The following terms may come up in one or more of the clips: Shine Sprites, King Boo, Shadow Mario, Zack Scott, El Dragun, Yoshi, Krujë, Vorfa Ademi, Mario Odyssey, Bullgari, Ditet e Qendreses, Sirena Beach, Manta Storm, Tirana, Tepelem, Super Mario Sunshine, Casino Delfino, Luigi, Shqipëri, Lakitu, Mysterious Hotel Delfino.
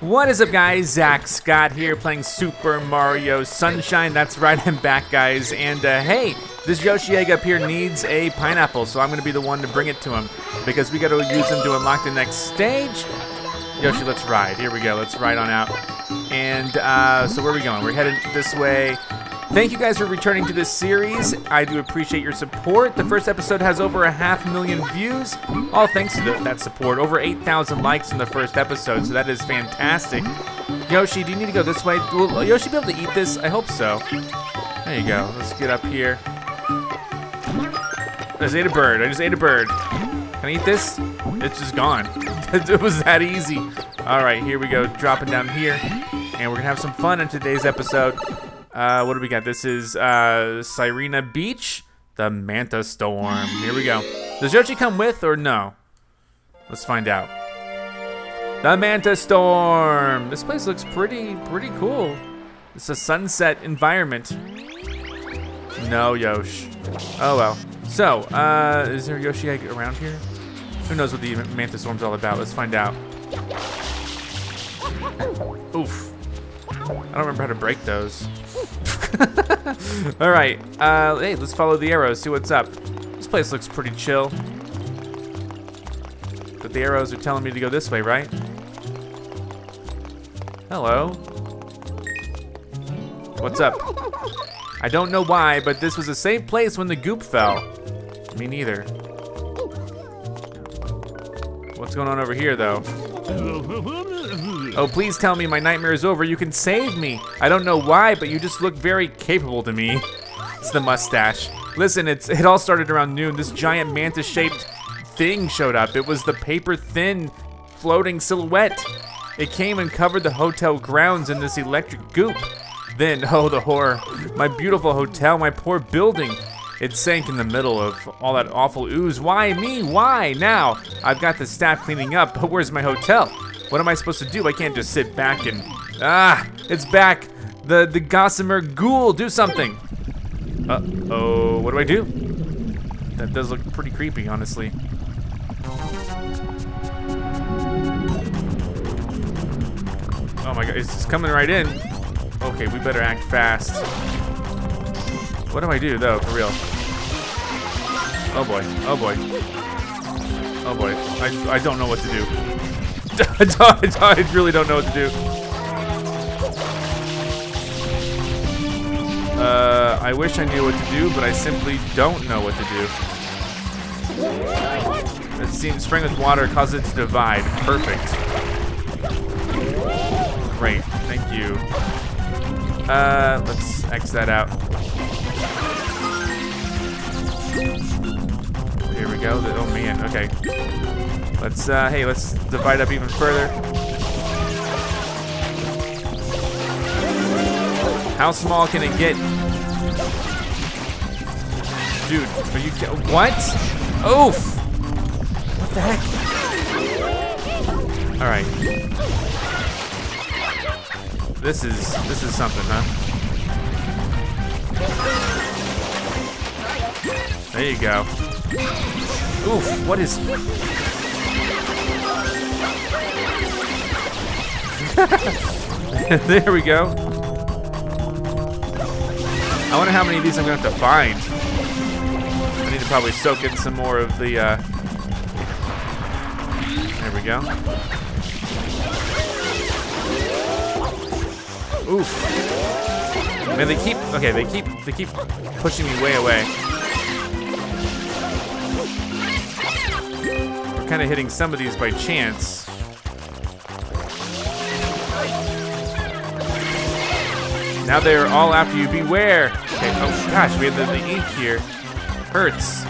What is up, guys? Zack Scott here playing Super Mario Sunshine. That's right, I'm back, guys. And hey, this Yoshi egg up here needs a pineapple, so I'm going to be the one to bring it to him because we got to use him to unlock the next stage. Yoshi, let's ride. Here we go. Let's ride on out. And so where are we going? We're headed this way. Thank you guys for returning to this series. I do appreciate your support. The first episode has over 500,000 views, all thanks to that support. Over 8,000 likes in the first episode, so that is fantastic. Yoshi, do you need to go this way? Will Yoshi be able to eat this? I hope so. There you go. Let's get up here. I just ate a bird. I just ate a bird. Can I eat this? It's just gone. It was that easy. All right, here we go. Dropping down here, and we're gonna have some fun in today's episode. What do we got? This is Sirena Beach, the Manta Storm. Here we go. Does Yoshi come with or no? Let's find out. The Manta Storm. This place looks pretty cool. It's a sunset environment. No Yoshi. Oh well. So, is there a Yoshi egg around here? Who knows what the Manta Storm's all about? Let's find out. Oof. I don't remember how to break those. All right, hey, let's follow the arrows, see what's up. This place looks pretty chill. But the arrows are telling me to go this way, right? Hello. What's up? I don't know why, but this was a safe place when the goop fell. Me neither. What's going on over here, though? Oh, please tell me my nightmare is over. You can save me. I don't know why, but you just look very capable to me. It's the mustache. Listen, it all started around noon. This giant manta-shaped thing showed up. It was the paper-thin floating silhouette. It came and covered the hotel grounds in this electric goop. Then, oh, the horror. My beautiful hotel, my poor building. It sank in the middle of all that awful ooze. Why me? Why now? I've got the staff cleaning up, but where's my hotel? What am I supposed to do? I can't just sit back and... Ah, it's back. The gossamer ghoul, do something. Uh-oh, what do I do? That does look pretty creepy, honestly. Oh my god, it's just coming right in. Okay, we better act fast. What do I do, though, for real? Oh boy, oh boy. Oh boy, I don't know what to do. I really don't know what to do. I wish I knew what to do, but I simply don't know what to do. It seems spring with water causes it to divide. Perfect. Great, thank you. Let's X that out. Here we go. Oh man, okay. Let's, hey, let's divide up even further. How small can it get? Dude, are you kidding? What? Oof! What the heck? All right. This is something, huh? There you go. Oof, what is... There we go. I wonder how many of these I'm gonna have to find. I need to probably soak in some more of the There we go. Oof. Man, they keep pushing me way away. We're kinda hitting some of these by chance. Now they're all after you, beware. Okay, oh gosh, we have the ink here. Hurts.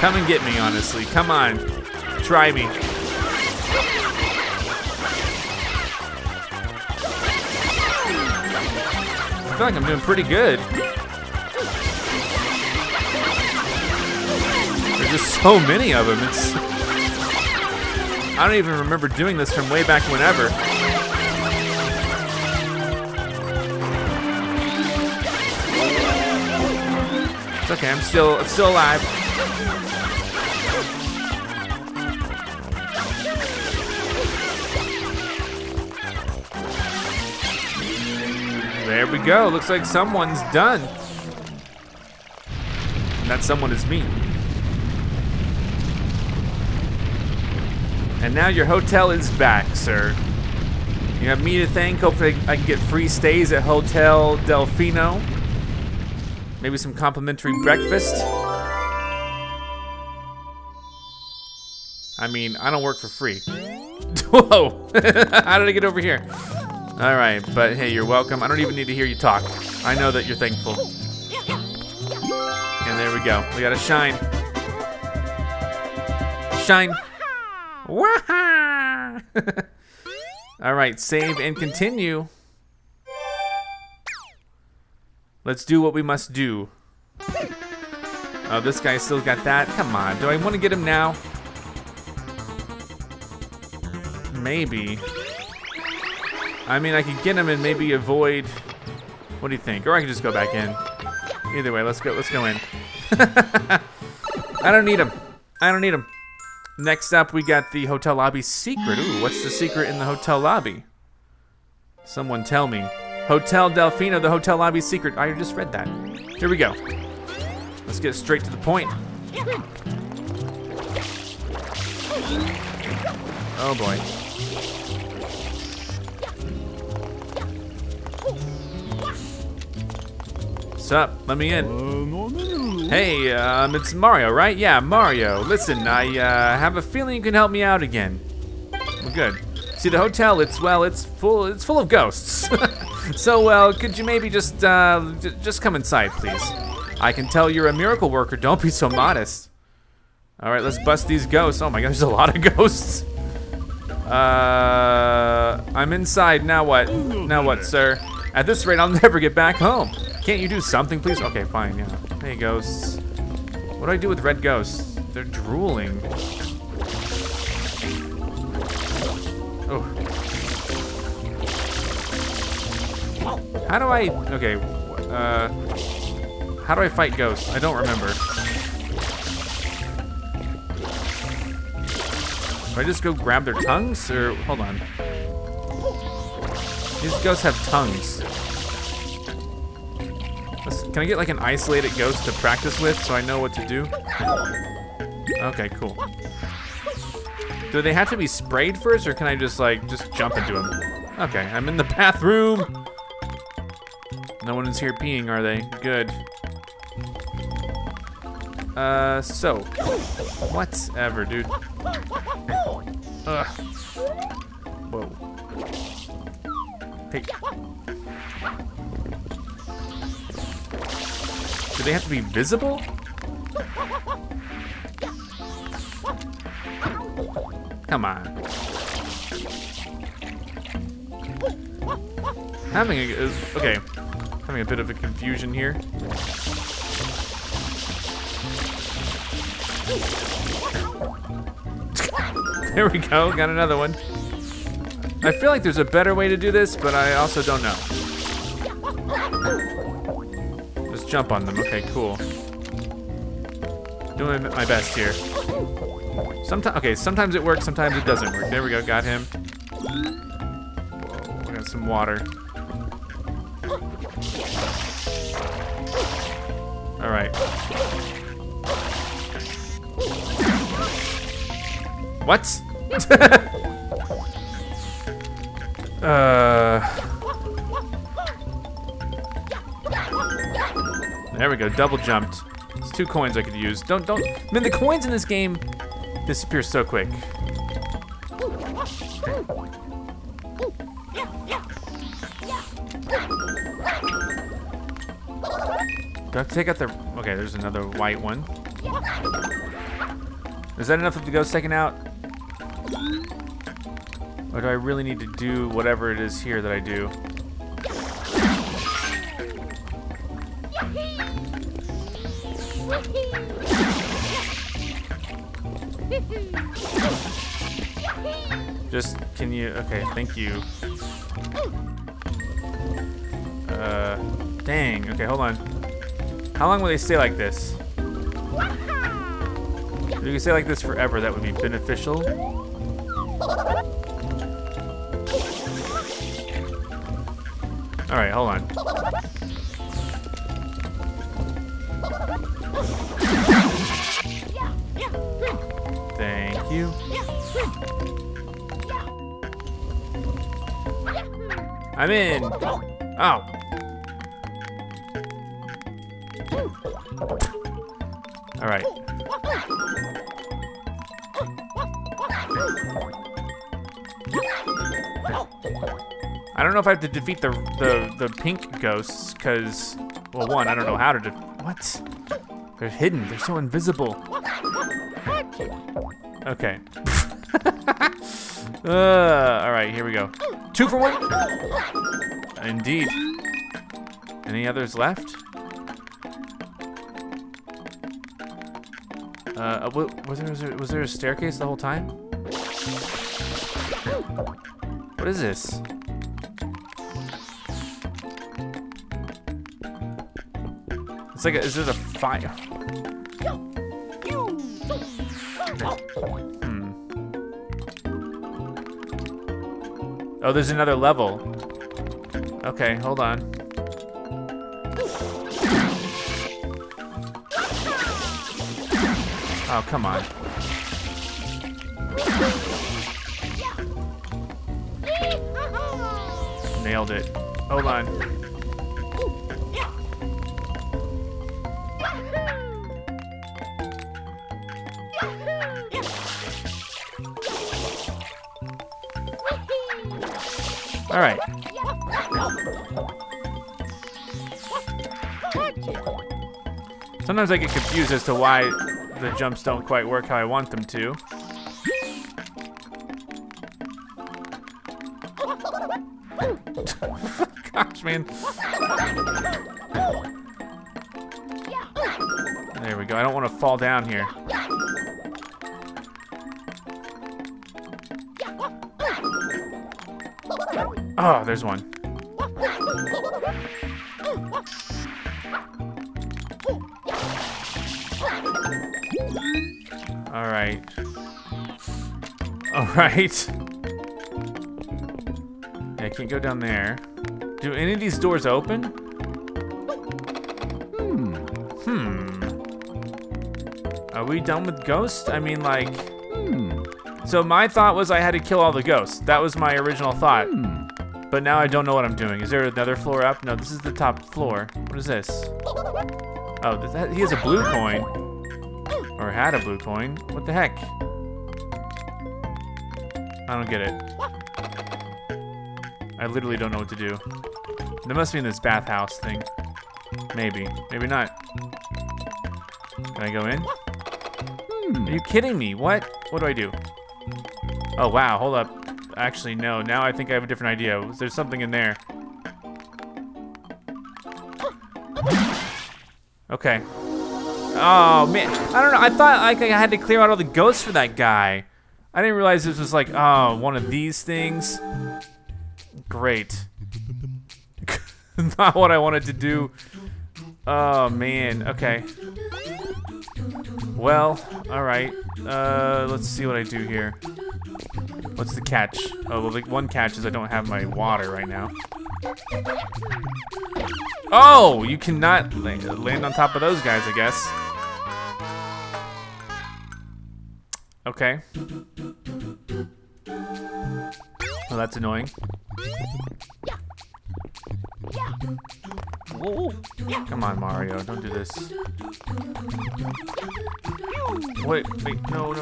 Come and get me, honestly. Come on, try me. I feel like I'm doing pretty good. There's just so many of them. It's... I don't even remember doing this from way back whenever. It's okay, I'm still alive. There we go. Looks like someone's done. And that someone is me. And now your hotel is back, sir. You have me to thank. Hopefully I can get free stays at Hotel Delfino. Maybe some complimentary breakfast. I mean, I don't work for free. Whoa, how did I get over here? All right, but hey, you're welcome. I don't even need to hear you talk. I know that you're thankful. And there we go, we gotta shine. Shine. Waha! All right, save and continue. Let's do what we must do. Oh, this guy still got that. Come on, do I want to get him now? Maybe. I mean, I could get him and maybe avoid. What do you think? Or I could just go back in. Either way, let's go in. I don't need him. I don't need him. Next up, we got the hotel lobby secret. Ooh, what's the secret in the hotel lobby? Someone tell me. Hotel Delfino, the hotel lobby secret. I just read that. Here we go. Let's get straight to the point. Oh boy. What's up? Let me in. Hey, it's Mario, right? Yeah, Mario. Listen, I have a feeling you can help me out again. Well, good. See, the hotel, it's full of ghosts. So, well, could you maybe just come inside, please? I can tell you're a miracle worker. Don't be so modest. All right, let's bust these ghosts. Oh my God, there's a lot of ghosts. I'm inside, now what? Now what, sir? At this rate, I'll never get back home. Can't you do something, please? Okay, fine, yeah. Hey, ghosts. What do I do with red ghosts? They're drooling. Oh. How do I, okay, how do I fight ghosts? I don't remember. Do I just go grab their tongues, or, hold on. These ghosts have tongues. Can I get like an isolated ghost to practice with so I know what to do? Okay, cool. Do they have to be sprayed first, or can I just jump into them? Okay, I'm in the bathroom. No one is here peeing, are they? Good. So, whatever, dude. Ugh. Whoa. Hey. Do they have to be visible? Come on. Having a bit of a confusion here. There we go, got another one. I feel like there's a better way to do this, but I also don't know. Just jump on them, okay, cool. Doing my best here. Sometimes it works, sometimes it doesn't work. There we go, got him. Whoa, we got some water. All right. What? There we go, double jumped. It's 2 coins I could use. Don't, man, the coins in this game disappear so quick. Do I have to take out the, okay, there's another white one. Is that enough of the ghost taken out? Or do I really need to do whatever it is here that I do? Just, can you, okay, thank you. Dang, okay, hold on. How long will they stay like this? If you could stay like this forever, that would be beneficial. Alright, hold on. Thank you. I'm in. Oh. Alright. I don't know if I have to defeat the pink ghosts, because, well, one, I don't know how to what? They're hidden, they're so invisible. Okay. All right, here we go. 2 for 1? Indeed. Any others left? Was there a staircase the whole time? What is this? It's like, is it a fire? Hmm. Oh, there's another level. Okay, hold on. Oh, come on. Nailed it. Hold on. All right. Sometimes I get confused as to why the jumps don't quite work how I want them to. Gosh, man. There we go. I don't want to fall down here. Oh, there's one. All right. All right. Yeah, I can't go down there. Do any of these doors open? Hmm. Hmm. Are we done with ghosts? I mean, like, hmm. So my thought was I had to kill all the ghosts. That was my original thought. Hmm. But now I don't know what I'm doing. Is there another floor up? No, this is the top floor. What is this? Oh, he has a blue coin. Or had a blue coin. What the heck? I don't get it. I literally don't know what to do. There must be in this bathhouse thing. Maybe. Maybe not. Can I go in? Hmm. Are you kidding me? What? What do I do? Oh, wow. Hold up. Actually, no. Now I think I have a different idea. There's something in there. Okay. Oh, man. I don't know. I thought like I had to clear out all the ghosts for that guy. I didn't realize this was like, oh, one of these things. Great. Not what I wanted to do. Oh, man. Okay. Well, all right. Let's see what I do here. What's the catch? Oh, well, the one catch is I don't have my water right now. Oh, you cannot land on top of those guys, I guess. Okay. Well, that's annoying. Whoa. Come on, Mario, don't do this. Wait, no.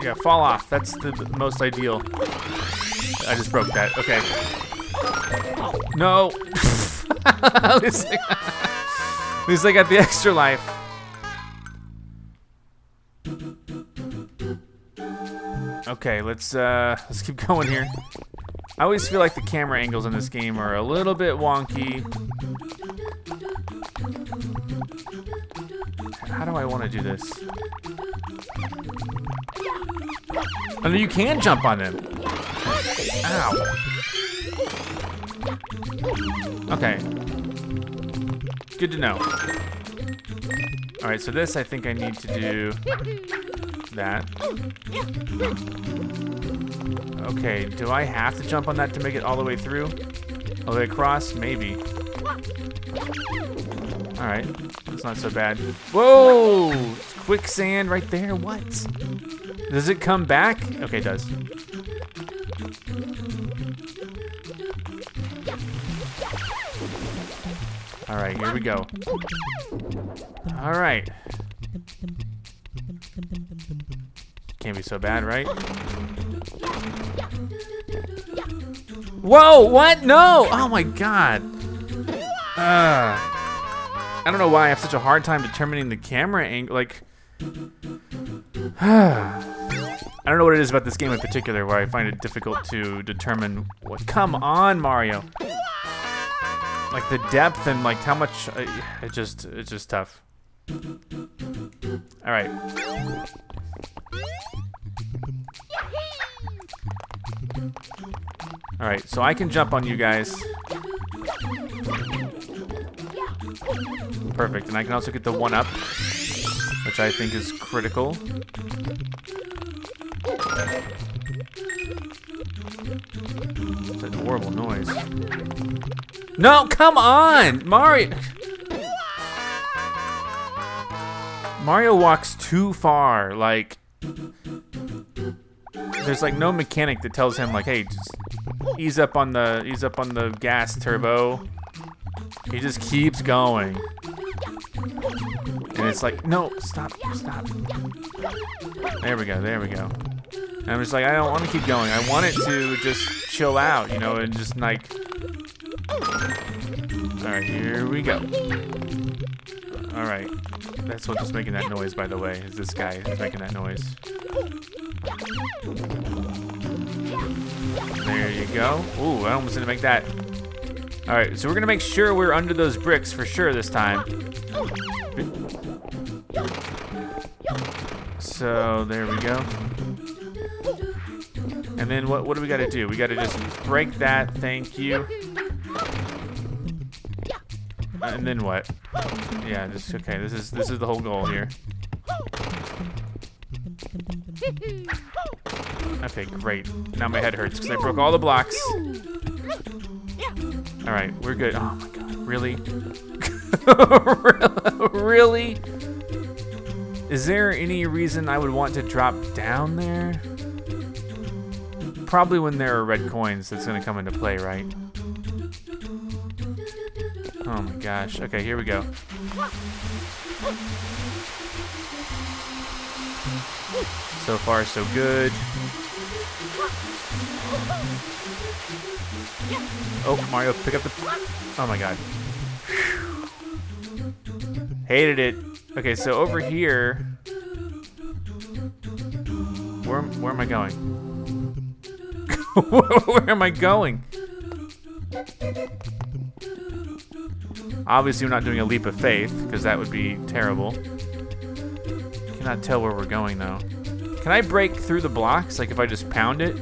Yeah, fall off, that's the most ideal. I just broke that, okay. No. At least I got the extra life. Okay, let's keep going here. I always feel like the camera angles in this game are a little bit wonky. How do I want to do this? Oh, you can jump on them. Ow. Okay. Good to know. All right, so this I think I need to do that. Okay, do I have to jump on that to make it all the way through? Oh, they cross? Maybe. Alright. It's not so bad. Whoa! It's quicksand right there. What? Does it come back? Okay, it does. Alright, here we go. Alright. Can't be so bad, right? Whoa, what? No! Oh my god. I don't know why I have such a hard time determining the camera angle. Like, I don't know what it is about this game in particular where I find it difficult to determine what. Come on, Mario. Like the depth and like how much. It's just tough. All right. All right, so I can jump on you guys. Perfect, and I can also get the 1-up, which I think is critical. That's a horrible noise. No, come on, Mario. Mario walks too far, like. There's like no mechanic that tells him like, hey, just ease up on the gas turbo. He just keeps going. And it's like, no, stop. There we go. And I'm just like, I don't want to keep going. I want it to just chill out, you know, and just like. All right, here we go. All right, that's what's making that noise, by the way, is this guy is making that noise. There you go. Ooh, I almost didn't make that. All right, so we're gonna make sure we're under those bricks for sure this time. So there we go. And then what do we gotta do? We gotta just break that, thank you. And then what? Yeah, just okay, this is the whole goal here. Okay, great. Now my head hurts because I broke all the blocks. All right, we're good. Oh my god, really? Really? Is there any reason I would want to drop down there? Probably when there are red coins, that's gonna come into play, right? Oh my gosh. Okay, here we go. So far, so good. Oh, Mario, pick up the... Oh my god. Whew. Hated it. Okay, so over here... Where am I going? Where am I going? Obviously, we're not doing a leap of faith, because that would be terrible. Cannot tell where we're going, though. Can I break through the blocks, like if I just pound it?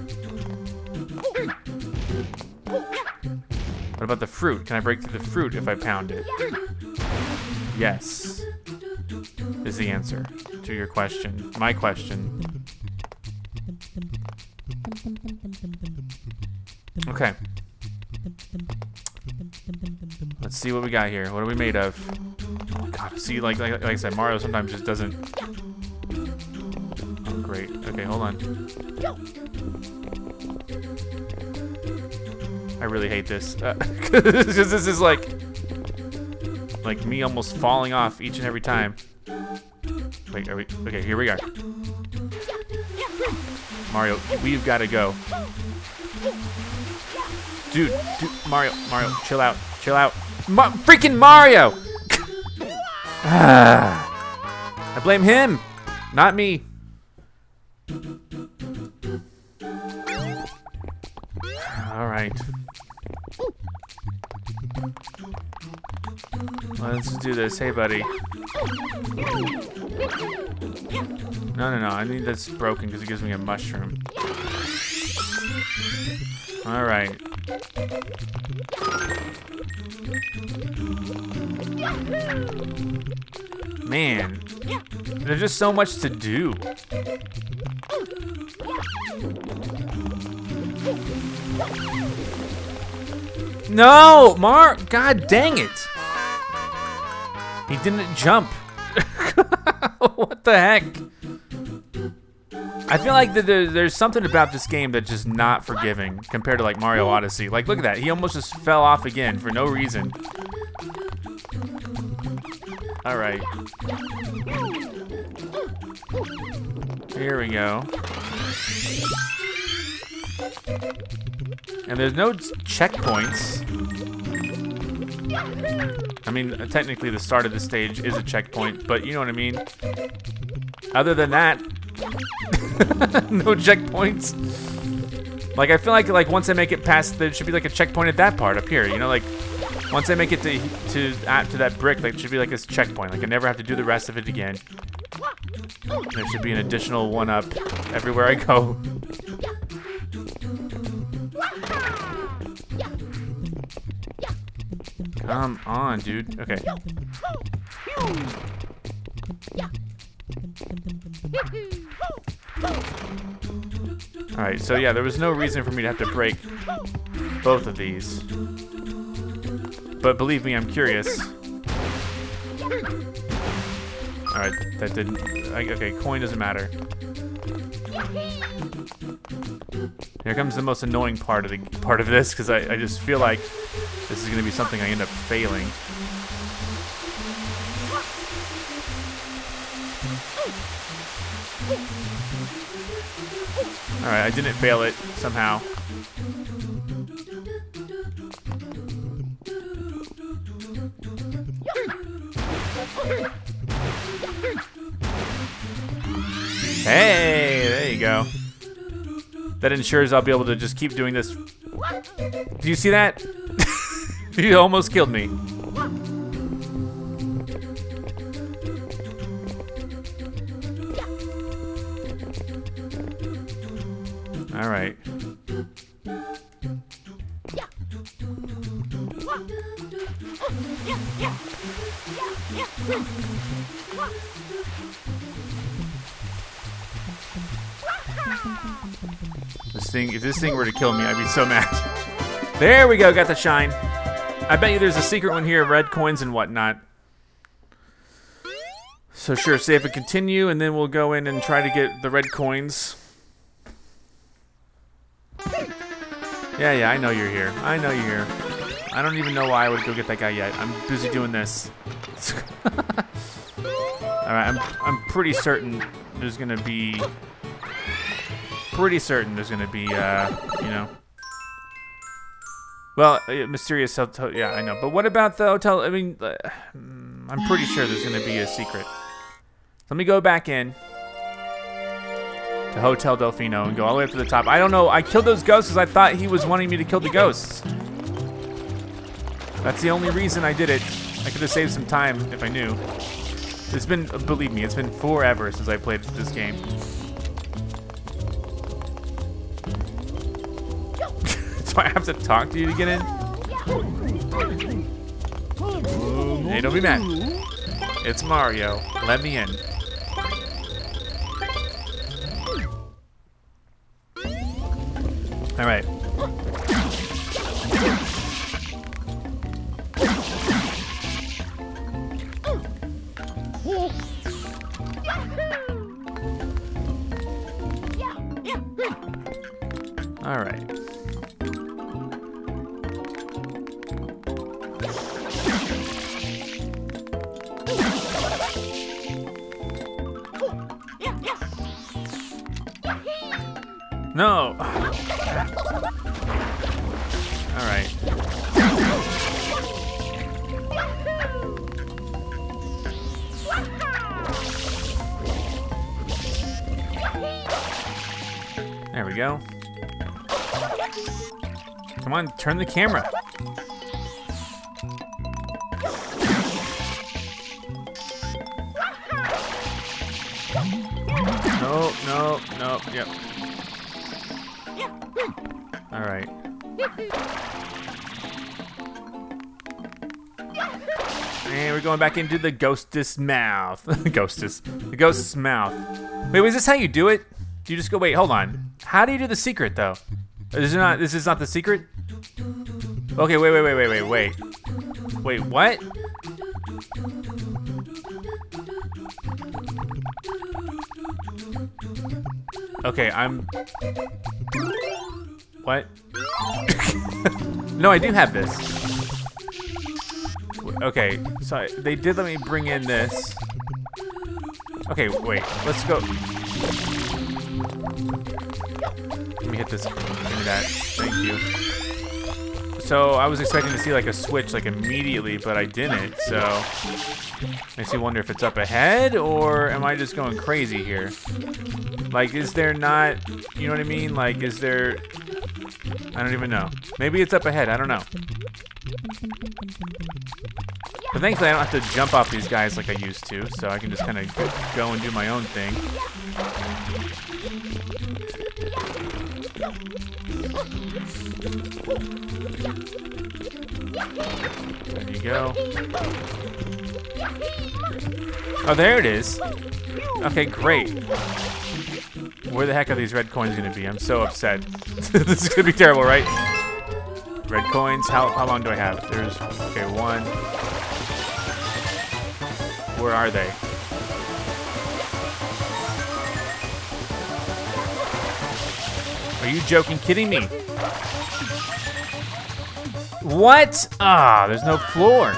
What about the fruit? Can I break through the fruit if I pound it? Yes, is the answer to your question, my question. Okay. Let's see what we got here. What are we made of? Oh god, see, like I said, Mario sometimes just doesn't. Oh, great. Okay, hold on. I really hate this. Because this is like me almost falling off each and every time. Wait, are we? Okay, here we are. Mario, we've got to go. Dude, Mario, chill out. Freaking Mario! I blame him, not me. All right. Let's do this. Hey, buddy. No. I need that's broken because it gives me a mushroom. All right. Man, there's just so much to do. No, Mark! God dang it! He didn't jump. What the heck? I feel like there's something about this game that's just not forgiving compared to like Mario Odyssey. Like, look at that. He almost just fell off again for no reason. All right. Here we go. And there's no checkpoints. I mean, technically the start of the stage is a checkpoint, but you know what I mean. Other than that, no checkpoints. Like, I feel like once I make it past, there should be like a checkpoint at that part up here. You know, like once I make it to that brick, like it should be like a checkpoint. Like I never have to do the rest of it again. There should be an additional one up everywhere I go. Come on, dude. Okay. Alright, so yeah, there was no reason for me to have to break both of these. But believe me, I'm curious. Alright, that didn't... Okay, coin doesn't matter. Here comes the most annoying part of this, because I just feel like this is going to be something I end up failing. All right, I didn't fail it somehow. Hey, there you go. That ensures I'll be able to just keep doing this. Do you see that? You almost killed me. All right. If this thing were to kill me, I'd be so mad. There we go, got the shine. I bet you there's a secret one here, red coins and whatnot. So sure, save and continue, and then we'll go in and try to get the red coins. Yeah, I know you're here. I know you're here. I don't even know why I would go get that guy yet. I'm busy doing this. All right, I'm pretty certain there's gonna be... Pretty certain there's gonna be, you know. Well, mysterious hotel. Yeah, I know. But what about the hotel? I mean, I'm pretty sure there's gonna be a secret. Let me go back in to Hotel Delfino and go all the way up to the top. I don't know. I killed those ghosts because I thought he was wanting me to kill the ghosts. That's the only reason I did it. I could have saved some time if I knew. It's been, believe me, it's been forever since I played this game. Do I have to talk to you to get in? Hey, don't be mad. It's Mario. Let me in. All right. All right. No. All right. There we go. Come on, turn the camera. No, yep. All right. And we're going back into the ghost's mouth. The ghost's mouth. Wait, was this how you do it? Do you just go, wait, hold on. How do you do the secret though? This is not the secret? Okay, wait. Wait, what? Okay, I'm... What? No, I do have this. Okay, sorry. They did let me bring in this. Okay, wait. Let's go. Let me hit this. Give me that. Thank you. So, I was expecting to see like a switch like immediately, but I didn't, so... Makes me wonder if it's up ahead, or am I just going crazy here? Like, is there not... You know what I mean? Like, is there... I don't even know. Maybe it's up ahead. I don't know. But thankfully, I don't have to jump off these guys like I used to, so I can just kind of go and do my own thing. There you go. Oh, there it is. Okay, great. Where the heck are these red coins gonna be? I'm so upset. This is gonna be terrible, right? Red coins, how long do I have? There's, okay, one. Where are they? Are you joking, kidding me? What? Ah, there's no floor.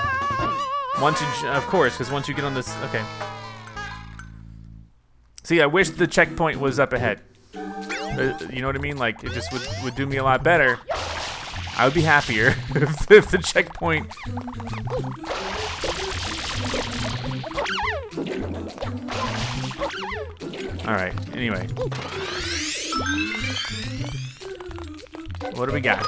Once you, of course, because once you get on this, okay. See, I wish the checkpoint was up ahead. You know what I mean? Like, it just would do me a lot better. I would be happier if the checkpoint... Alright, anyway. What do we got?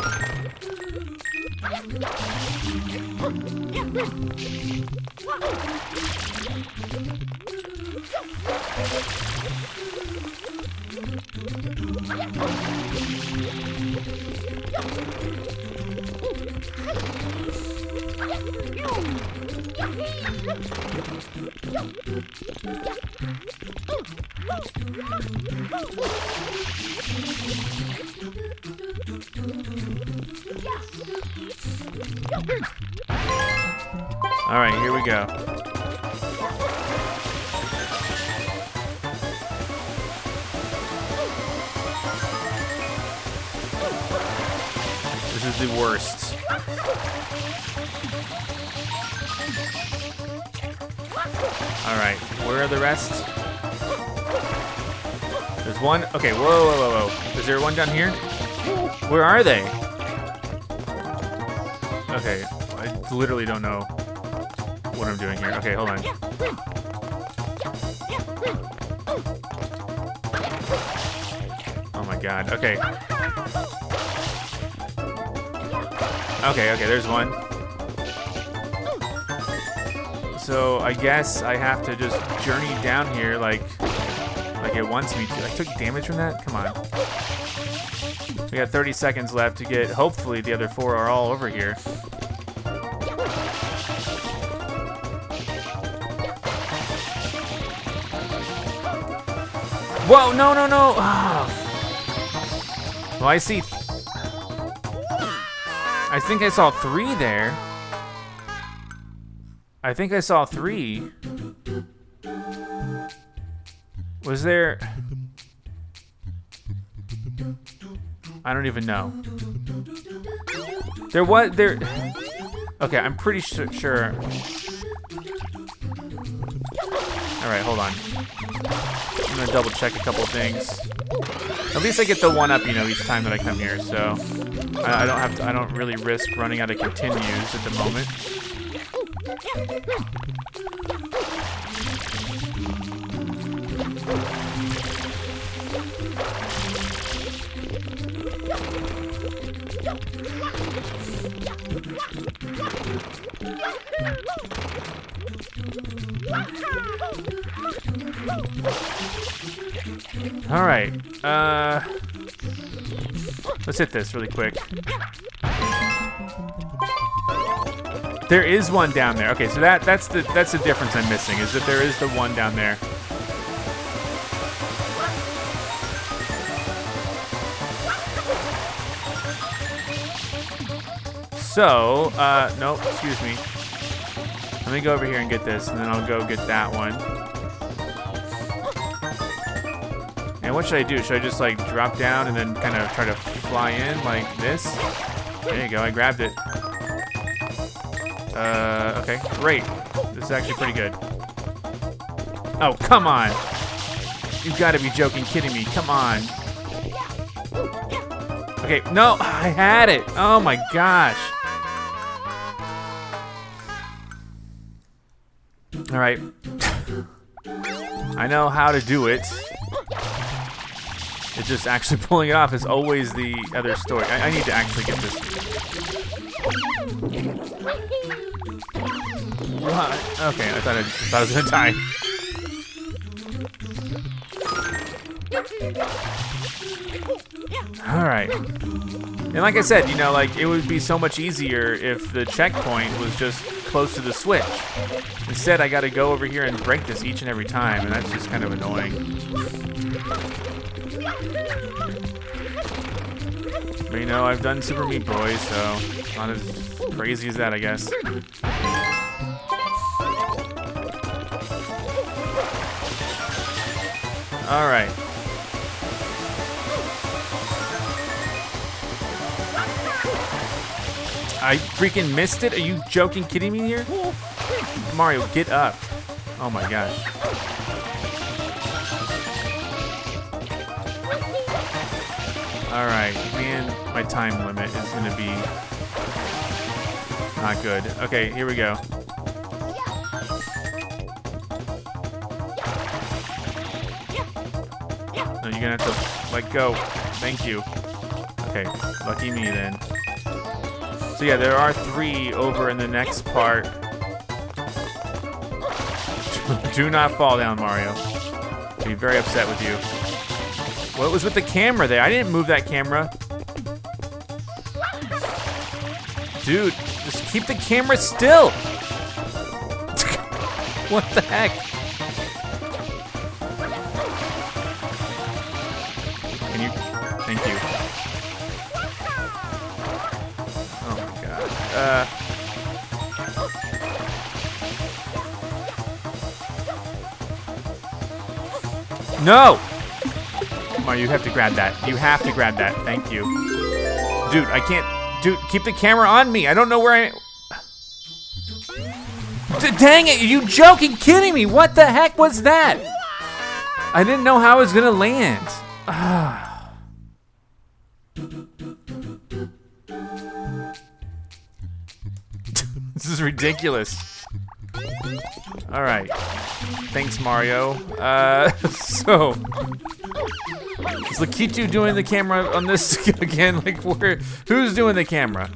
All right, here we go. This is the worst. All right, where are the rest? There's one. Okay, whoa. Is there one down here? Where are they? Okay, I literally don't know what I'm doing here. Okay, hold on. Oh my god, okay. Okay, there's one. So I guess I have to just journey down here like it wants me to. I took damage from that? Come on. We got 30 seconds left to get, hopefully the other four are all over here. Whoa, no. Oh. Well, I see. I think I saw three there. I think I saw three. Was there? I don't even know. There was, there. Okay, I'm pretty sure. All right, hold on. I'm gonna double check a couple things. At least I get the one up, you know, each time that I come here, so I don't have to. I don't really risk running out of continues at the moment. All right, let's hit this really quick. There is one down there. Okay, so that's the difference I'm missing, is that there is the one down there. So, no, excuse me. Let me go over here and get this, and then I'll go get that one. And what should I do? Should I just like drop down and then kind of try to fly in like this? There you go, I grabbed it. Okay, great. This is actually pretty good. Oh, come on. You gotta be joking, kidding me, come on. Okay, no, I had it. Oh my gosh. All right. I know how to do it. It's just actually pulling it off is always the other story. I need to actually get this. What? Okay, I thought I was gonna die. All right. And like I said, you know, like it would be so much easier if the checkpoint was just close to the switch. Instead, I gotta go over here and break this each and every time, and that's just kind of annoying. But you know, I've done Super Meat Boy, so not as crazy as that, I guess. All right. I freaking missed it. Are you joking, kidding me here? Mario, get up. Oh my gosh. Alright, man, my time limit is gonna be not good. Okay, here we go. No, you're gonna have to let go. Thank you. Okay, lucky me then. So yeah, there are three over in the next part. Do not fall down, Mario. I'll be very upset with you. What was with the camera there? I didn't move that camera. Dude, just keep the camera still. What the heck? Can you? Thank you. Oh my God. No! Mario, you have to grab that. You have to grab that. Thank you. Dude, I can't. Dude, keep the camera on me. I don't know where I. Dang it, are you joking, kidding me? What the heck was that? I didn't know how I was gonna land. This is ridiculous. All right. Thanks, Mario. So. Is Lakitu doing the camera on this again? Like, who's doing the camera?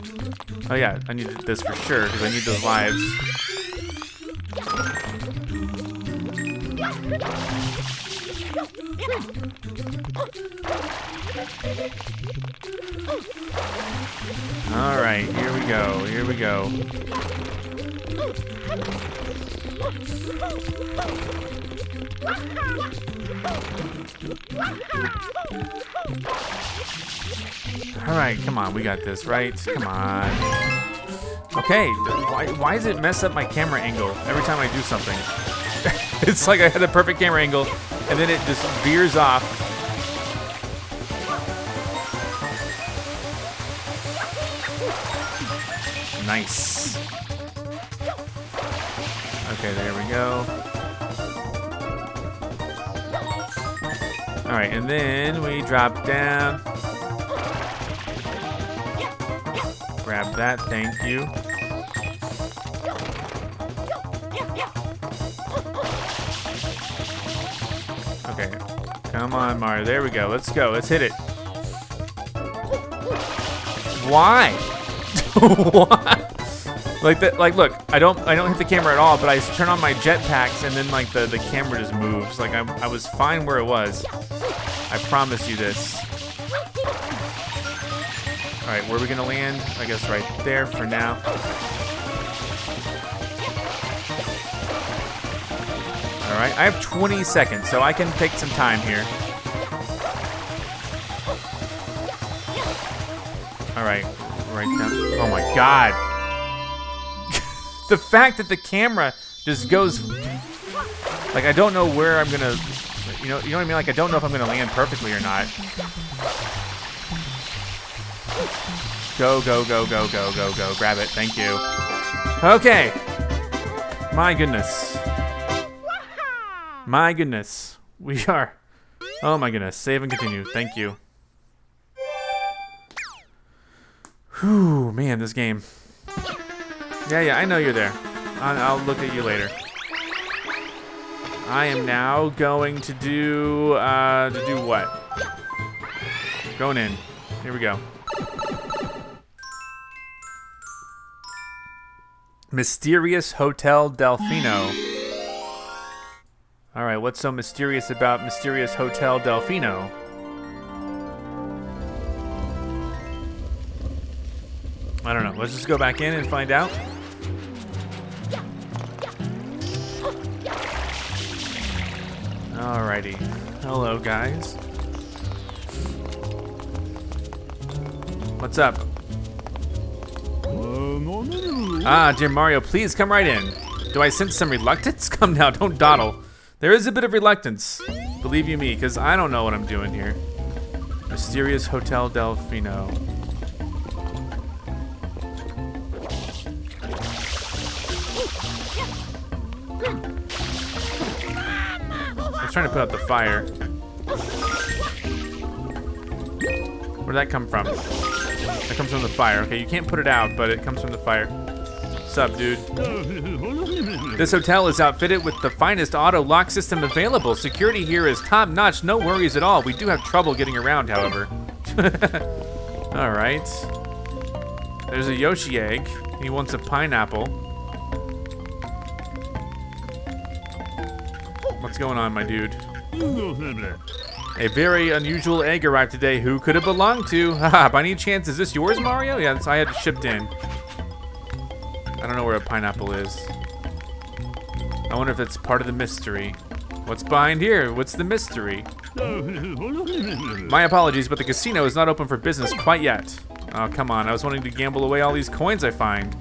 Oh yeah, I need this for sure, because I need those lives. All right, here we go, here we go. All right, come on, we got this, right? Come on. Okay, why does it mess up my camera angle every time I do something? It's like I had the perfect camera angle, and then it just veers off. Nice. Okay, there we go. All right, and then we drop down. Grab that, thank you. Okay, come on, Mario, there we go, let's go, let's hit it. Why? Why? Like that, like look, I don't hit the camera at all, but I turn on my jetpacks and then like the camera just moves. Like I was fine where it was. I promise you this. All right, where are we gonna land? I guess right there for now. All right, I have 20 seconds, so I can take some time here. All right, right down. Oh my god. The fact that the camera just goes, like, I don't know where I'm gonna, you know what I mean? Like, I don't know if I'm gonna land perfectly or not. Go, go, go, go, go, go, go. Grab it, thank you. Okay. My goodness. My goodness. We are, oh my goodness. Save and continue, thank you. Whew, man, this game. Yeah, yeah, I know you're there. I'll look at you later. I am now going to do what? Going in. Here we go. Mysterious Hotel Delfino. All right, what's so mysterious about Mysterious Hotel Delfino? I don't know. Let's just go back in and find out. Alrighty. Hello, guys. What's up? Ah, dear Mario, please come right in. Do I sense some reluctance? Come now, don't dawdle. There is a bit of reluctance, believe you me, because I don't know what I'm doing here. Mysterious Hotel Delfino. Trying to put out the fire. Where'd that come from? That comes from the fire. Okay, you can't put it out, but it comes from the fire. Sup, dude? This hotel is outfitted with the finest auto lock system available. Security here is top notch, no worries at all. We do have trouble getting around, however. All right. There's a Yoshi egg. He wants a pineapple. What's going on, my dude? A very unusual egg arrived today. Who could it belong to? Haha, by any chance, is this yours, Mario? Yeah, I had it shipped in. I don't know where a pineapple is. I wonder if that's part of the mystery. What's behind here? What's the mystery? My apologies, but the casino is not open for business quite yet. Oh, come on. I was wanting to gamble away all these coins I find.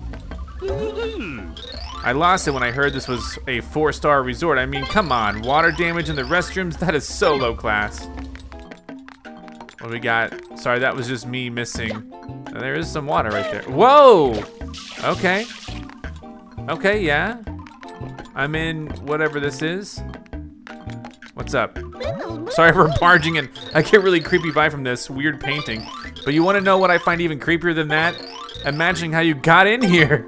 I lost it when I heard this was a 4-star resort. I mean, come on, water damage in the restrooms? That is so low class. What do we got? Sorry, that was just me missing. Oh, there is some water right there. Whoa! Okay. Okay, yeah. I'm in whatever this is. What's up? Sorry for barging in. I get really creepy vibe from this weird painting. But you wanna know what I find even creepier than that? Imagining how you got in here.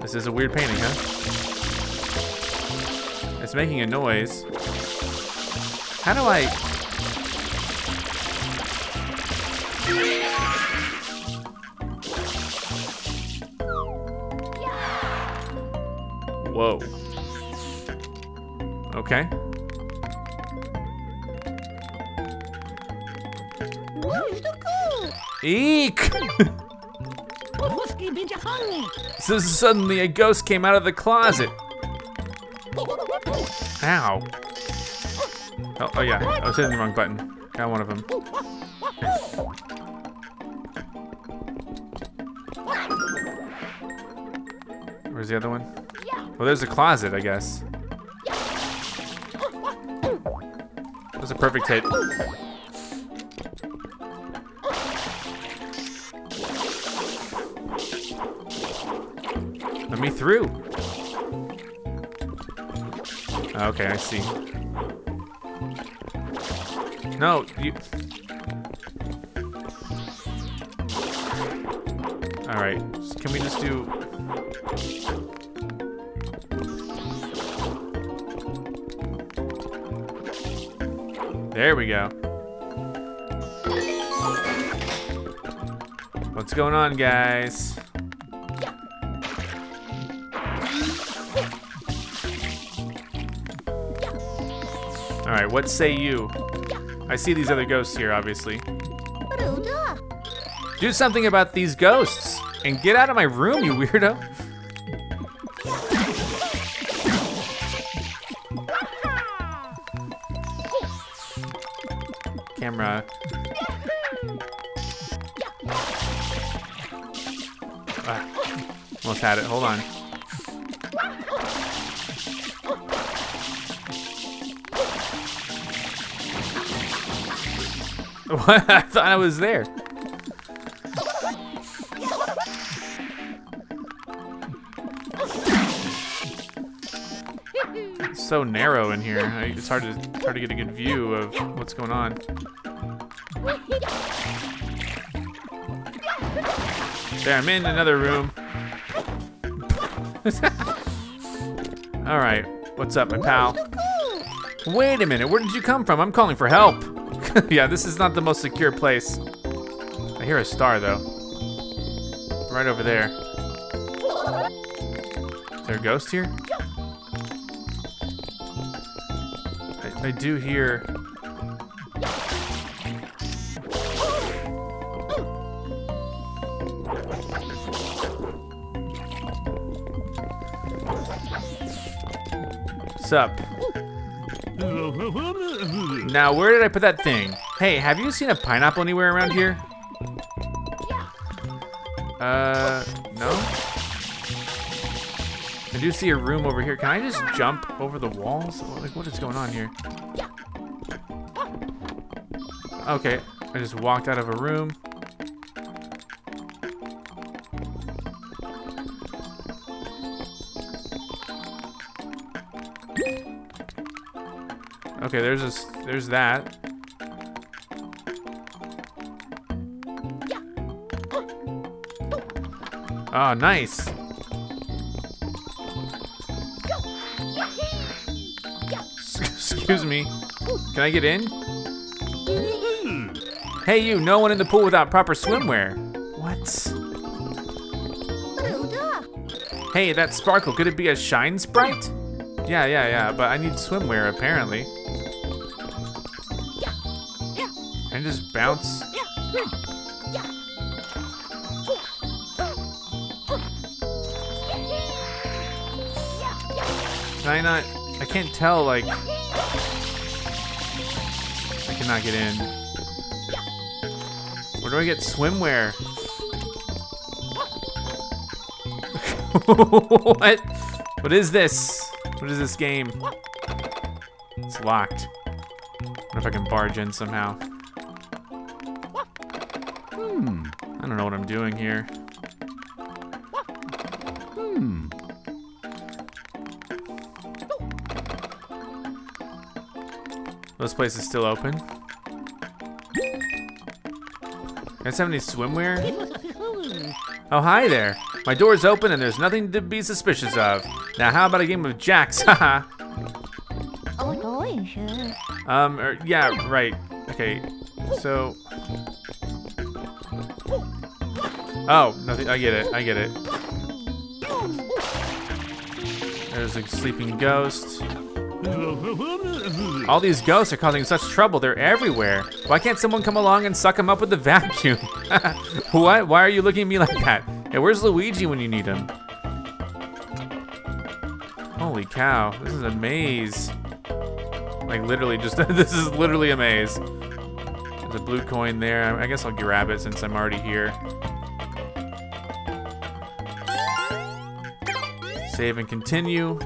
This is a weird painting, huh? It's making a noise. How do I... Whoa. Okay. Eek! So suddenly a ghost came out of the closet. Ow. Oh, oh yeah, I was hitting the wrong button. Got one of them. Where's the other one? Well, there's a closet, I guess. That was a perfect hit. Let me through. Okay, I see. No, you. All right, can we just do? There we go. What's going on, guys? All right, what say you? I see these other ghosts here, obviously. Do something about these ghosts and get out of my room, you weirdo. Camera. Almost had it. Hold on. What? I thought I was there. It's so narrow in here. It's hard to get a good view of what's going on. There, I'm in another room. All right, what's up, my pal? Wait a minute, where did you come from? I'm calling for help. Yeah, this is not the most secure place. I hear a star, though. Right over there. Is there a ghost here? I do hear... What's up? Now, where did I put that thing? Hey, have you seen a pineapple anywhere around here? No? I do see a room over here. Can I just jump over the walls? Like, what is going on here? Okay, I just walked out of a room. Okay, there's that. Ah, oh, nice. Excuse me. Can I get in? Hey, you. No one in the pool without proper swimwear. What? Hey, that sparkle. Could it be a shine sprite? Yeah. But I need swimwear apparently. And just bounce. Can I not? I can't tell. Like, I cannot get in. Where do I get swimwear? What? What is this? What is this game? It's locked. I wonder if I can barge in somehow. I don't know what I'm doing here. This place is still open. You guys have any swimwear? Oh, hi there. My door's open and there's nothing to be suspicious of. Now, how about a game of jacks? Haha. Yeah, right. Okay, so... Oh, nothing. I get it. There's a sleeping ghost. All these ghosts are causing such trouble. They're everywhere. Why can't someone come along and suck them up with the vacuum? What? Why are you looking at me like that? Hey, where's Luigi when you need him? Holy cow. This is a maze. Like, literally just, this is literally a maze. There's a blue coin there. I guess I'll grab it since I'm already here. Save and continue.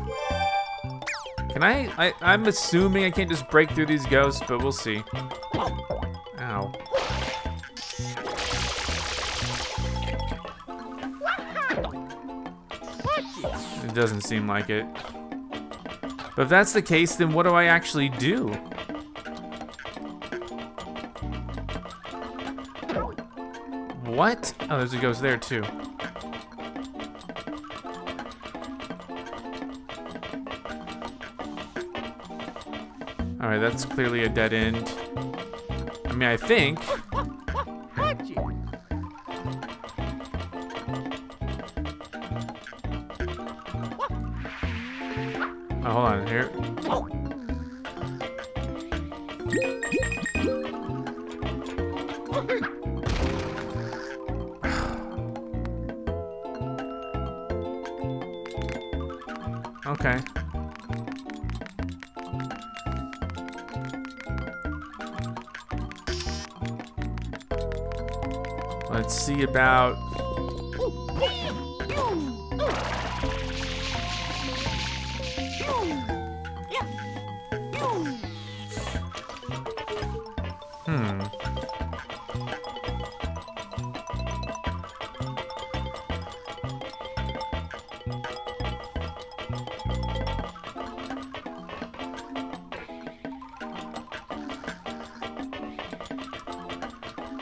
Can I'm assuming I can't just break through these ghosts, but we'll see. Ow. It doesn't seem like it. But if that's the case, then what do I actually do? What? Oh, there's a ghost there too. All right, that's clearly a dead end. I mean, I think. Oh, hold on, here. Okay. Let's see about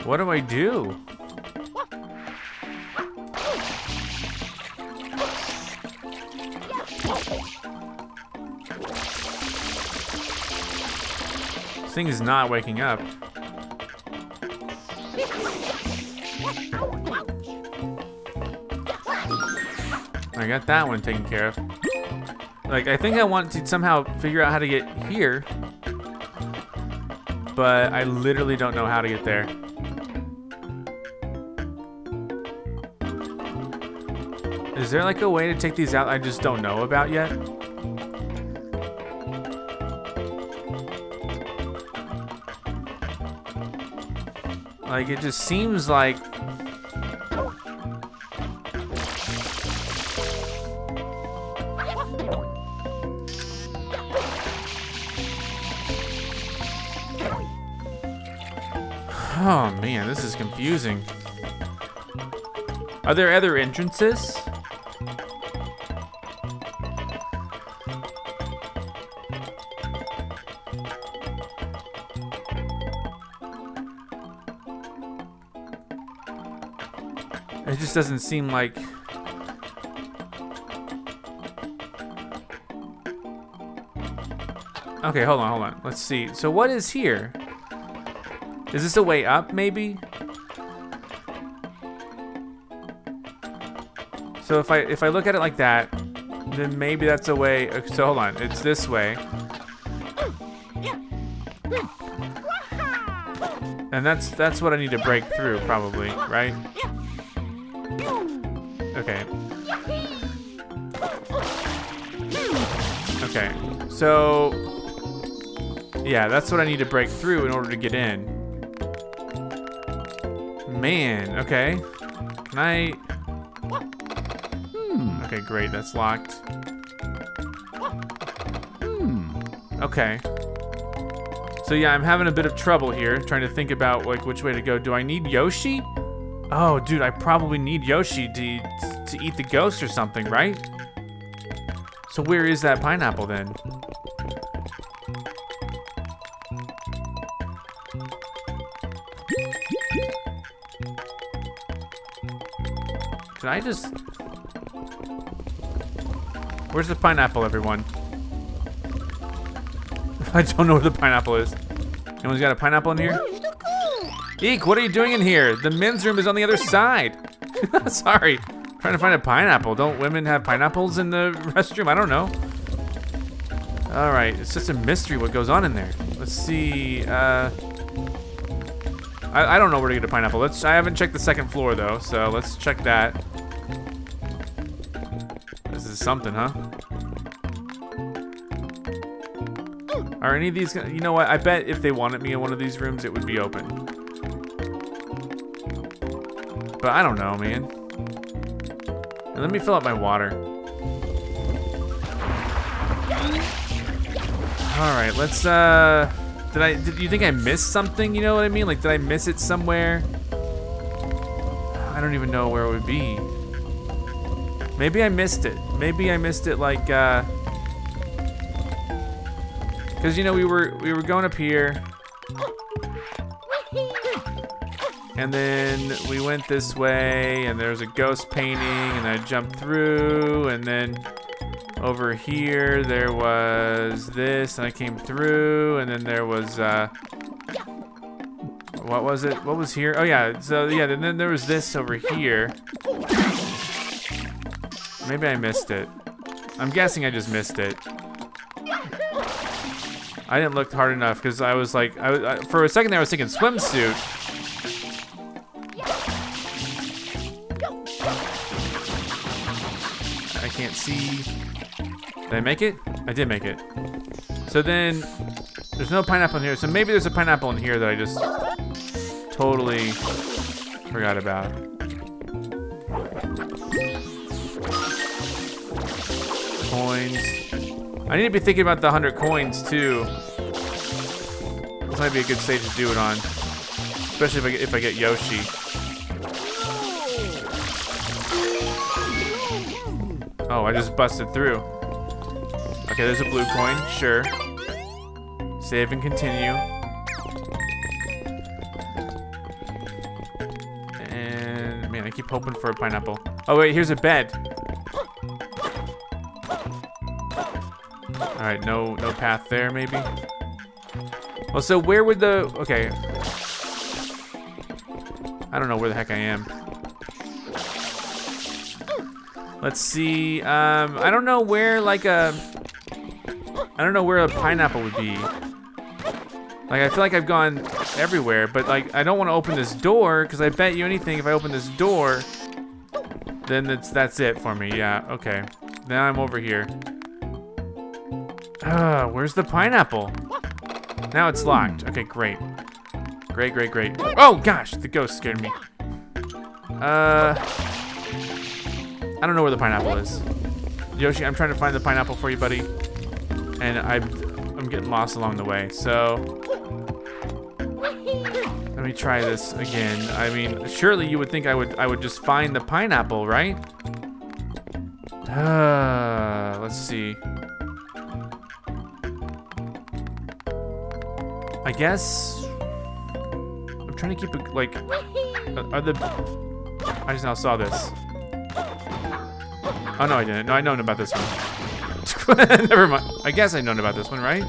What do I do? This thing is not waking up. I got that one taken care of. Like, I think I want to somehow figure out how to get here, but I literally don't know how to get there. Is there like a way to take these out I just don't know about yet? Like, it just seems like oh man, this is confusing. Are there other entrances? It just doesn't seem like... Okay, hold on, hold on. Let's see. So what is here? Is this a way up, maybe? So if I look at it like that, then maybe that's a way. So hold on, it's this way. And that's what I need to break through, probably, right? Okay. Okay, so yeah, that's what I need to break through in order to get in. Man, okay. Can I? Okay, great, that's locked. Okay. So yeah, I'm having a bit of trouble here, trying to think about like which way to go. Do I need Yoshi? Oh, dude, I probably need Yoshi to eat the ghost or something, right? So where is that pineapple then? Can I just... Where's the pineapple, everyone? I don't know where the pineapple is. Anyone's got a pineapple in here? Eek, what are you doing in here? The men's room is on the other side. Sorry, trying to find a pineapple. Don't women have pineapples in the restroom? I don't know. All right, it's just a mystery what goes on in there. Let's see. I don't know where to get a pineapple. I haven't checked the second floor though, so let's check that. This is something, huh? Are any of these gonna, you know what? I bet if they wanted me in one of these rooms, it would be open. But I don't know, man. And let me fill up my water. All right, let's, did you think I missed something? You know what I mean? Like, did I miss it somewhere? I don't even know where it would be. Maybe I missed it. Maybe I missed it, like, because, you know, we were going up here. And then we went this way, and there was a ghost painting, and I jumped through, and then over here there was this, and I came through, and then there was, what was it? What was here? Oh yeah, so yeah, and then there was this over here. Maybe I missed it. I'm guessing I just missed it. I didn't look hard enough, because I was like, for a second there I was thinking swimsuit. Can't see. Did I make it? I did make it. So then there's no pineapple in here. So maybe there's a pineapple in here that I just totally forgot about. coins. I need to be thinking about the 100 coins too. This might be a good stage to do it on, especially if I get Yoshi. Oh, I just busted through. Okay, there's a blue coin, sure. Save and continue. And man, I keep hoping for a pineapple. Oh wait, here's a bed. All right, no path there, maybe. Well, so where would the, okay. I don't know where the heck I am. Let's see, I don't know where like a, I don't know where a pineapple would be. Like, I feel like I've gone everywhere, but like, I don't want to open this door because I bet you anything, if I open this door, then it's, that's it for me, yeah, okay. Now I'm over here. Where's the pineapple? Now it's locked, okay, great. Great. Oh gosh, the ghost scared me. I don't know where the pineapple is. Yoshi, I'm trying to find the pineapple for you, buddy. And I'm getting lost along the way, so. Let me try this again. I mean, surely you would think I would just find the pineapple, right? Let's see. I guess, I'm trying to keep it like, I just now saw this. Oh, no, I didn't. No, I known about this one. Never mind. I guess I known about this one, right?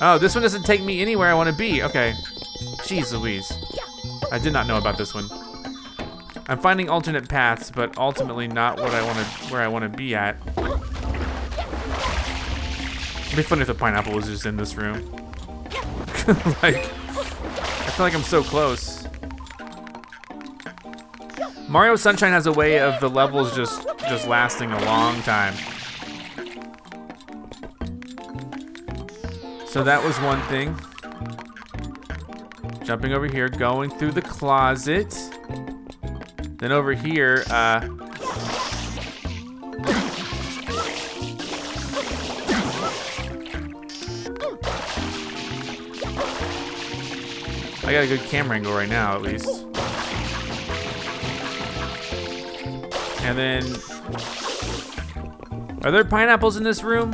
Oh, this one doesn't take me anywhere I want to be. Okay. Jeez Louise. I did not know about this one. I'm finding alternate paths, but ultimately not what I want to, where I want to be at. It'd be funny if the pineapple was just in this room. Like, I feel like I'm so close. Mario Sunshine has a way of the levels just lasting a long time. So that was one thing. Jumping over here, going through the closet. Then over here, I got a good camera angle right now, at least. And then, are there pineapples in this room?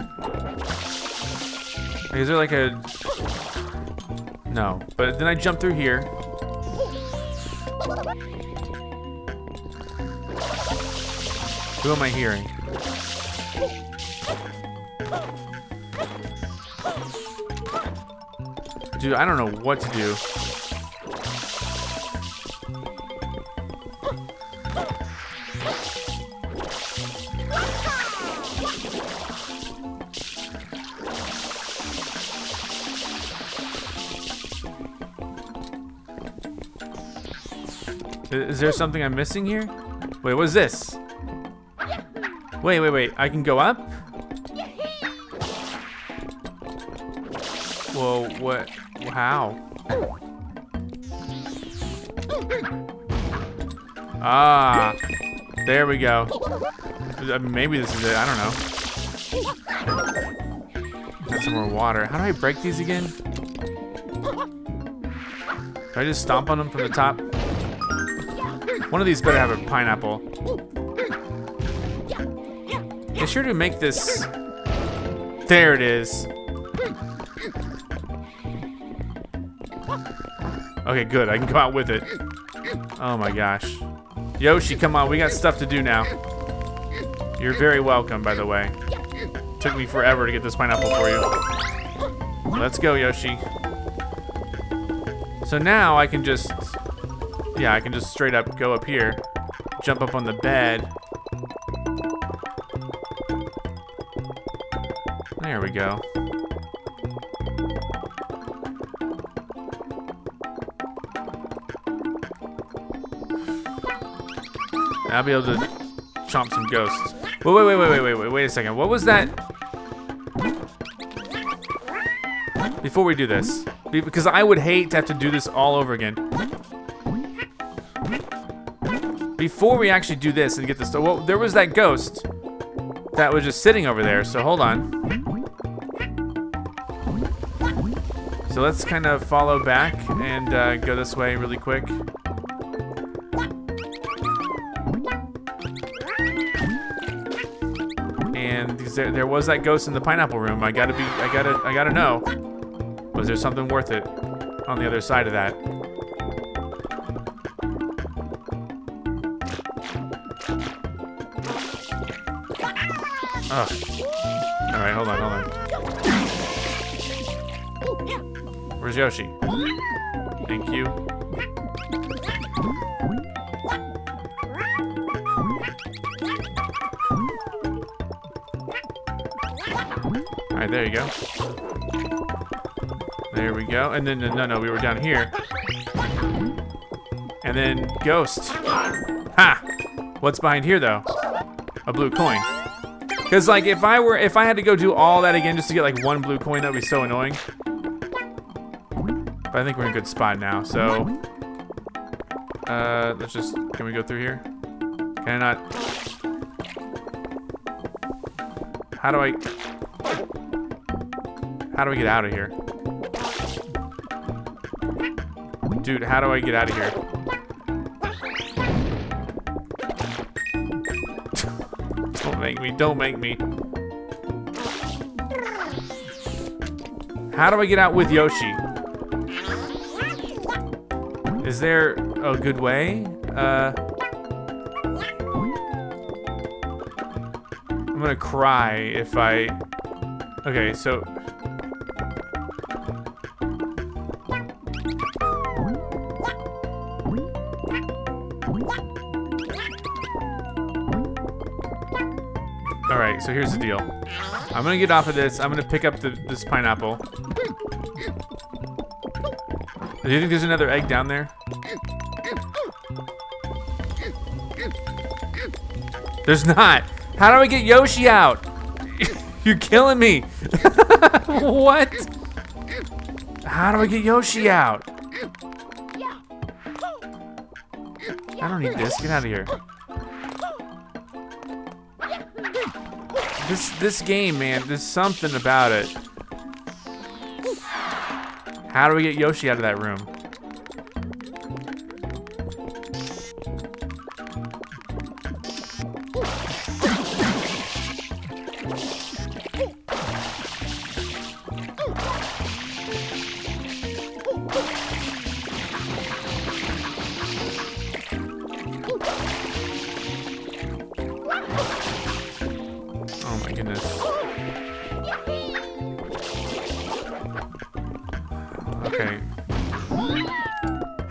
Like, is there like a, no, but then I jump through here. Who am I hearing? Dude, I don't know what to do. Is there something I'm missing here? Wait, what's this? Wait. I can go up? Whoa, what? How? Ah, there we go. Maybe this is it, I don't know. Got some more water. How do I break these again? Do I just stomp on them from the top? One of these better have a pineapple. They sure do make this. There it is. Okay, good. I can go out with it. Oh my gosh. Yoshi, come on. We got stuff to do now. You're very welcome, by the way. Took me forever to get this pineapple for you. Let's go, Yoshi. So now I can just. Yeah, I can just straight up go up here, jump up on the bed. There we go. I'll be able to chomp some ghosts. Wait a second. What was that? Before we do this, because I would hate to have to do this all over again. before we actually do this and get this, well, there was that ghost that was just sitting over there, so hold on. So let's kind of follow back and go this way really quick. And there was that ghost in the pineapple room. I gotta know. Was there something worth it on the other side of that? All right, hold on, Where's Yoshi? Thank you. All right, there you go. There we go. And then, no, we were down here. And then, ghost. Ha! What's behind here, though? A blue coin. Cause like if I had to go do all that again just to get like one blue coin, that'd be so annoying. But I think we're in a good spot now, so let's just, can we go through here? Can I not? How do I get out of here? Dude, how do I get out of here? Don't make me. How do I get out with Yoshi? Is there a good way? I'm gonna cry if I... Okay, so... Alright, so here's the deal. I'm gonna get off of this. I'm gonna pick up this pineapple. Do you think there's another egg down there? There's not! How do I get Yoshi out? You're killing me! What? How do I get Yoshi out? I don't need this. Get out of here. This game, man, there's something about it. How do we get Yoshi out of that room?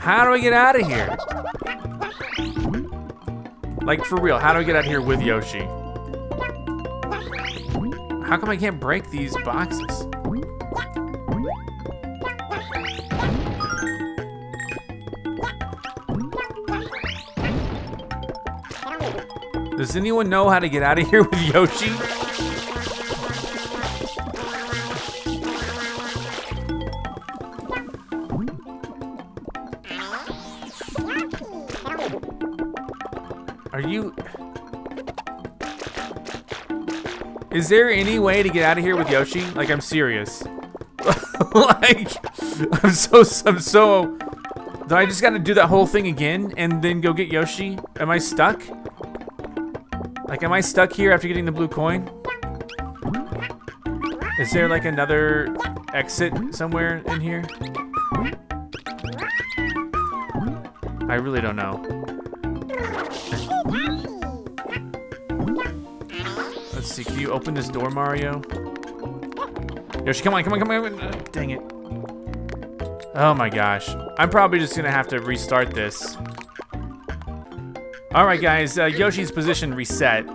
How do I get out of here? Like, for real, how do I get out of here with Yoshi? How come I can't break these boxes? Does anyone know how to get out of here with Yoshi? Is there any way to get out of here with Yoshi? Like, I'm serious. Like, I'm so. Do I just gotta do that whole thing again and then go get Yoshi? Am I stuck? Like, am I stuck here after getting the blue coin? Is there like another exit somewhere in here? I really don't know. Let's see, can you open this door, Mario? Yoshi, come on. Dang it. Oh my gosh. I'm probably just gonna have to restart this. All right, guys, Yoshi's position reset,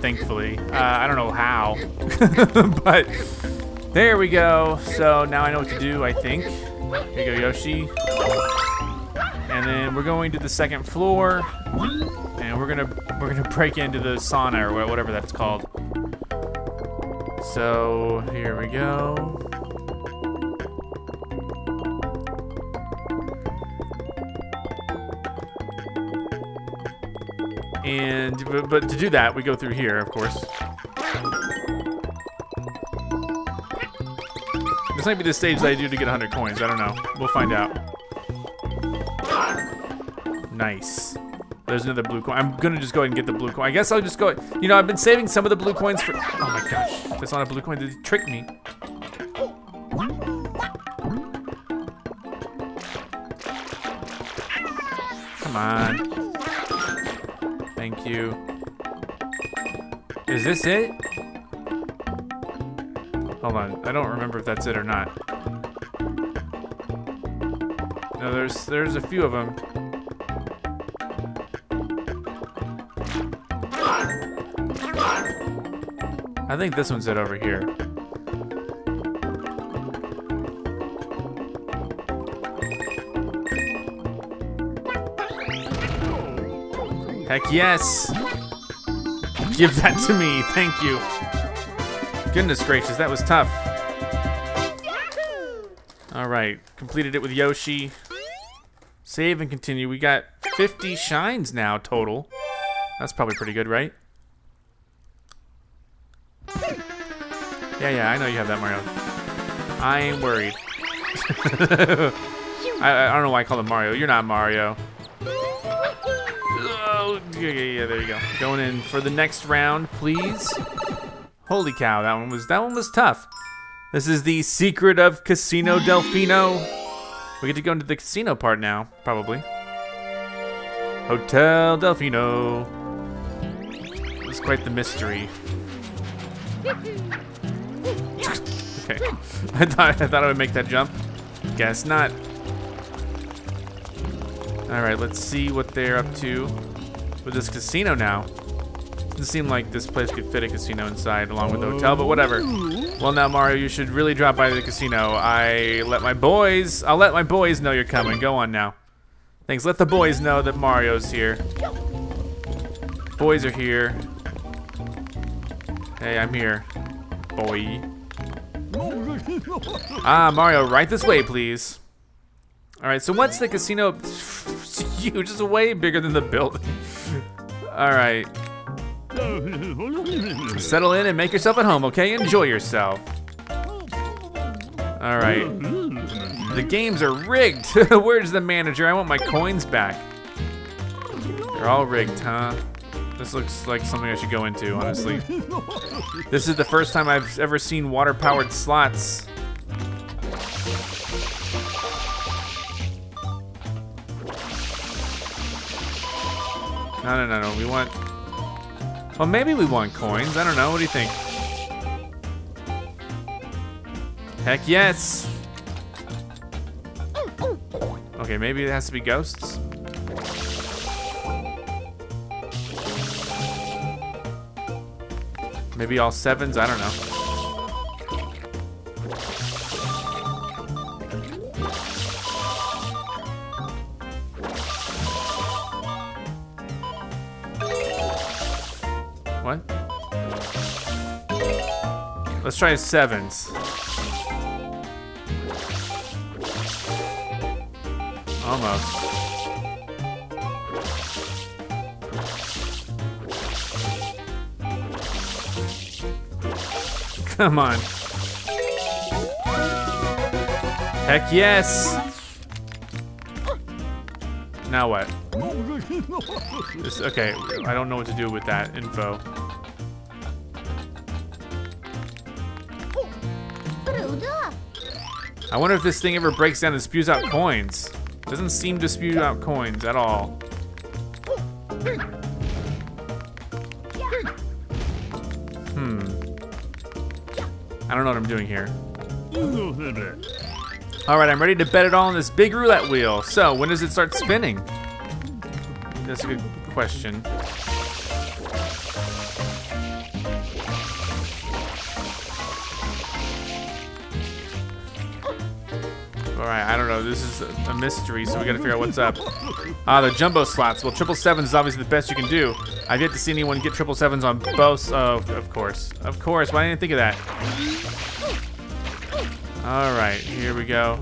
thankfully. I don't know how, but there we go. So now I know what to do, I think. Here you go, Yoshi. And then we're going to the second floor, and we're gonna break into the sauna or whatever that's called. So here we go. And but to do that, we go through here, of course. This might be the stage that I do to get 100 coins. I don't know. We'll find out. Nice. There's another blue coin. I'm gonna just go ahead and get the blue coin. I guess I'll just go. You know, I've been saving some of the blue coins for. Oh my gosh, that's not a blue coin. They tricked me. Come on. Thank you. Is this it? Hold on. I don't remember if that's it or not. No, there's a few of them. I think this one's it over here. Heck yes! Give that to me, thank you. Goodness gracious, that was tough. All right, completed it with Yoshi. Save and continue. We got 50 shines now total. That's probably pretty good, right? Yeah, I know you have that, Mario. I ain't worried. I don't know why I call him Mario. You're not Mario. Oh, yeah, there you go. Going in for the next round, please. Holy cow, that one was tough. This is the secret of Casino Delfino. We get to go into the casino part now, probably. Hotel Delfino. It's quite the mystery. Okay, I thought I would make that jump. Guess not. All right, let's see what they're up to with this casino now. Doesn't seem like this place could fit a casino inside along with the hotel, but whatever. Well now, Mario, you should really drop by the casino. I'll let my boys know you're coming. Go on now. Thanks, let the boys know that Mario's here. Boys are here. Hey, I'm here, boy. Ah, Mario, right this way, please. All right, so what's the casino? It's huge, it's way bigger than the building. All right. Settle in and make yourself at home, okay? Enjoy yourself. All right. The games are rigged. Where's the manager? I want my coins back. They're all rigged, huh? This looks like something I should go into, honestly. This is the first time I've ever seen water-powered slots. No, we want... Well, maybe we want coins, I don't know, what do you think? Heck yes! Okay, maybe it has to be ghosts? Maybe all sevens, I don't know. What? Let's try sevens. Almost. Come on. Heck yes! Now what? This, okay, I don't know what to do with that info. I wonder if this thing ever breaks down and spews out coins. Doesn't seem to spew out coins at all. I don't know what I'm doing here. All right, I'm ready to bet it all on this big roulette wheel. So, when does it start spinning? That's a good question. All right, I don't know. This is a mystery, so we gotta figure out what's up. Ah, the jumbo slots. Well, 777 is obviously the best you can do. I've yet to see anyone get 777s on both. Oh, of course. Of course, why didn't I think of that? All right, here we go.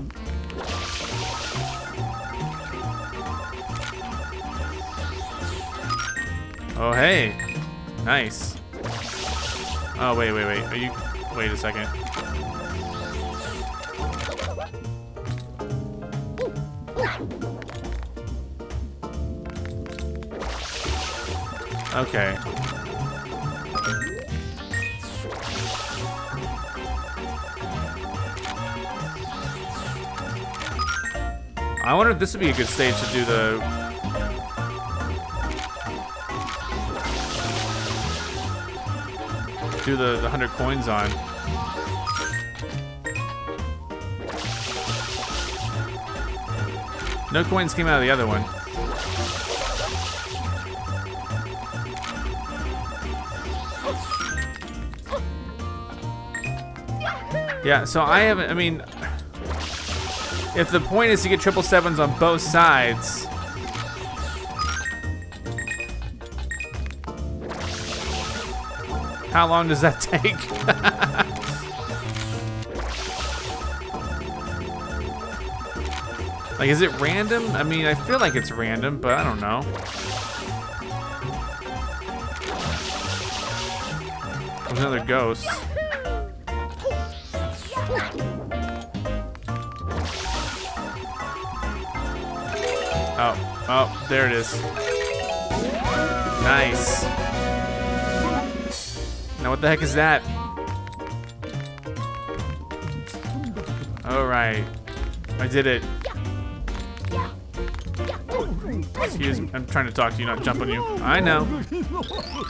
Oh, hey. Nice. Oh, wait. Are you... Wait a second. Okay. I wonder if this would be a good stage to do the... Do the 100 coins on. No coins came out of the other one. Yeah, so I mean, if the point is to get 777s on both sides, how long does that take? Like, is it random? I mean, I feel like it's random, but I don't know. There's another ghost. Oh, there it is. Nice. Now what the heck is that? All right, I did it. Excuse me, I'm trying to talk to you, not jump on you. I know.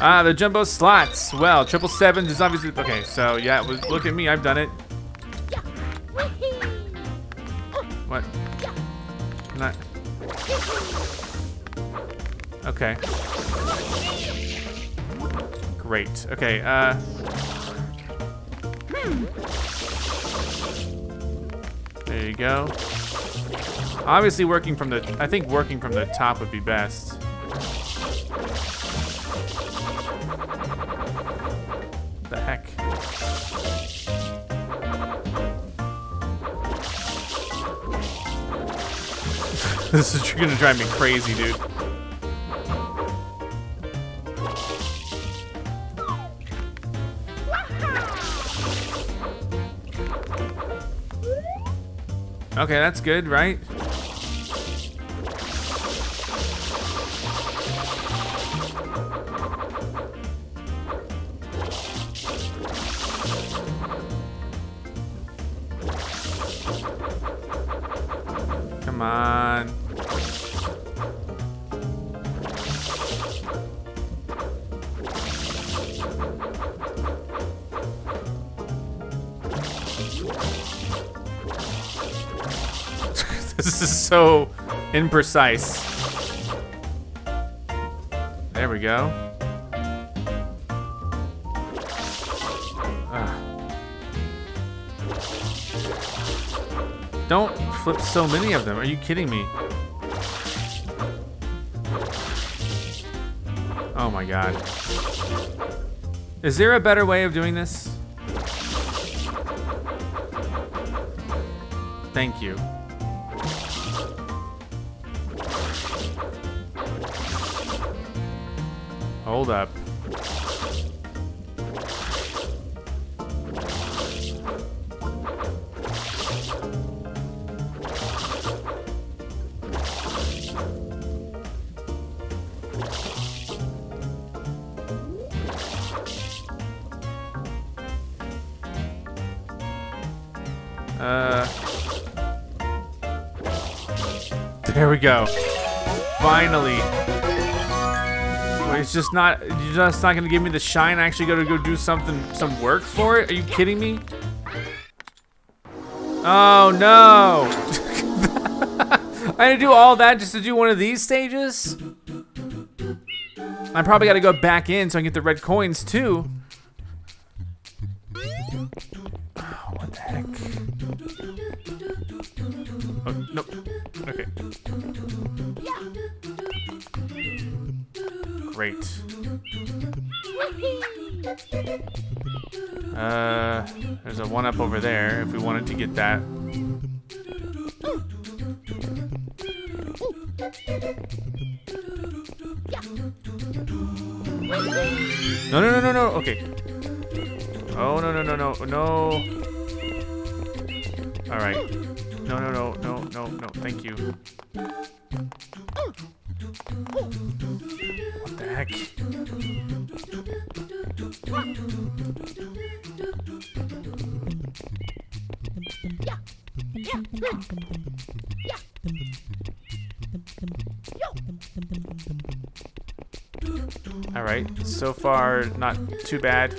Ah, the jumbo slots. Well, 777 is obviously, okay, so yeah, look at me, I've done it. What? Not. Okay. Great. Okay, there you go. Obviously working from the, I think working from the top would be best. The heck? This is gonna drive me crazy, dude. Okay, that's good, right? Come on. This is so imprecise. There we go. Don't flip so many of them. Are you kidding me? Oh my God. Is there a better way of doing this? Thank you. Hold up. There we go. Finally. It's just not, you're just not gonna give me the shine. I actually gotta go do some work for it? Are you kidding me? Oh no! I had to do all that just to do one of these stages? I probably gotta go back in so I can get the red coins too. Oh, what the heck? Oh, no. Okay. Great. There's a one up over there if we wanted to get that. No, no, no, no, no. Okay. Oh, no, no, no, no, no. All right. No, no, no, no, no, no. Thank you. What the heck? All right. So far, not too bad.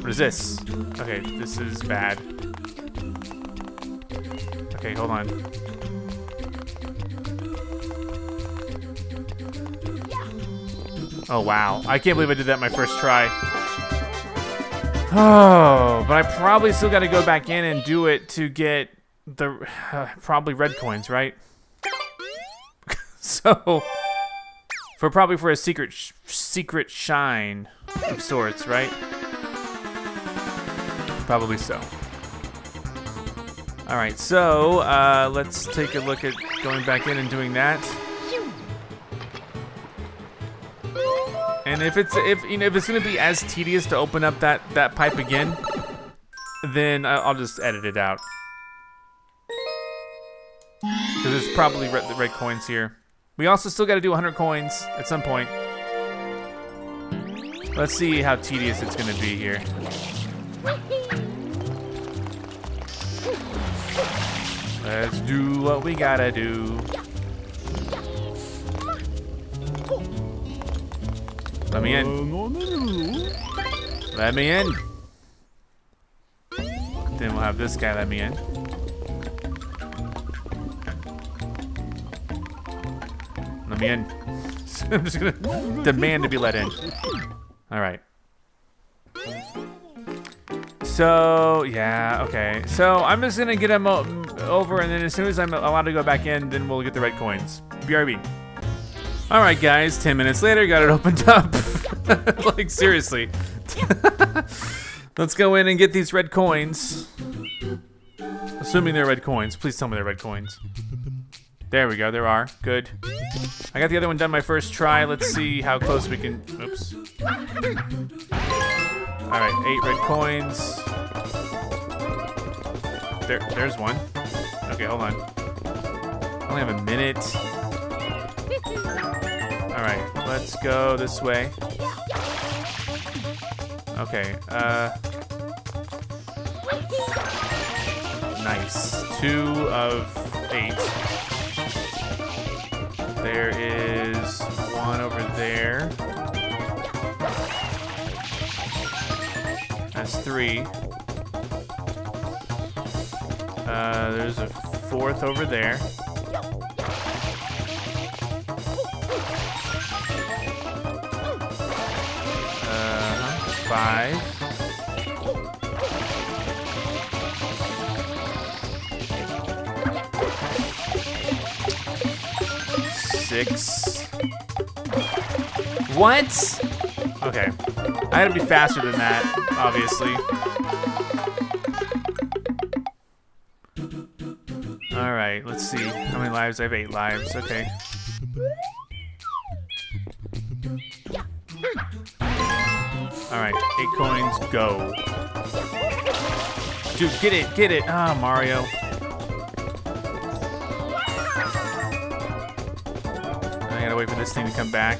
What is this? Okay, this is bad. Okay, hold on. Oh, wow. I can't believe I did that my first try. Oh, but I probably still got to go back in and do it to get the probably red coins, right? So, for a secret shine of sorts, right? Probably so. All right, so let's take a look at going back in and doing that. And if it's gonna be as tedious to open up that pipe again, then I'll just edit it out. Because there's probably the red coins here. We also still got to do 100 coins at some point. Let's see how tedious it's gonna be here. Let's do what we gotta do. Let me in. Let me in. Then we'll have this guy let me in. Let me in. I'm just gonna demand to be let in. All right. So, yeah, okay. So I'm just gonna get him over, and then as soon as I'm allowed to go back in, then we'll get the red coins. BRB. All right, guys, 10 minutes later, got it opened up. Like, seriously. Let's go in and get these red coins. Assuming they're red coins. Please tell me they're red coins. There we go, there are. Good. I got the other one done my first try. Let's see how close we can, oops. All right, 8 red coins. There's one. Okay, hold on. I only have a minute. All right, let's go this way. Okay, nice, 2 of 8. There is one over there. That's 3. There's a 4th over there. Five. 6. What? Okay. I had to be faster than that, obviously. All right, let's see how many lives. I have 8 lives, okay. All right, 8 coins, go. Dude, get it, get it. Ah, Mario. I gotta wait for this thing to come back.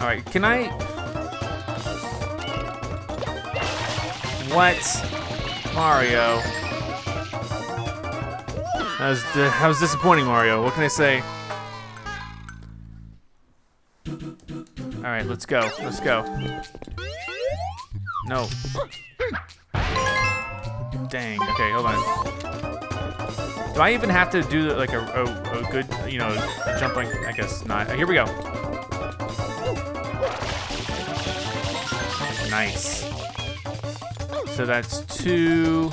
All right, can I? What? Mario. That was disappointing, Mario. What can I say? All right, let's go. Let's go. No. Dang. Okay, hold on. Do I even have to do like a good, you know, jump like? I guess not. Here we go. Nice. So that's 2.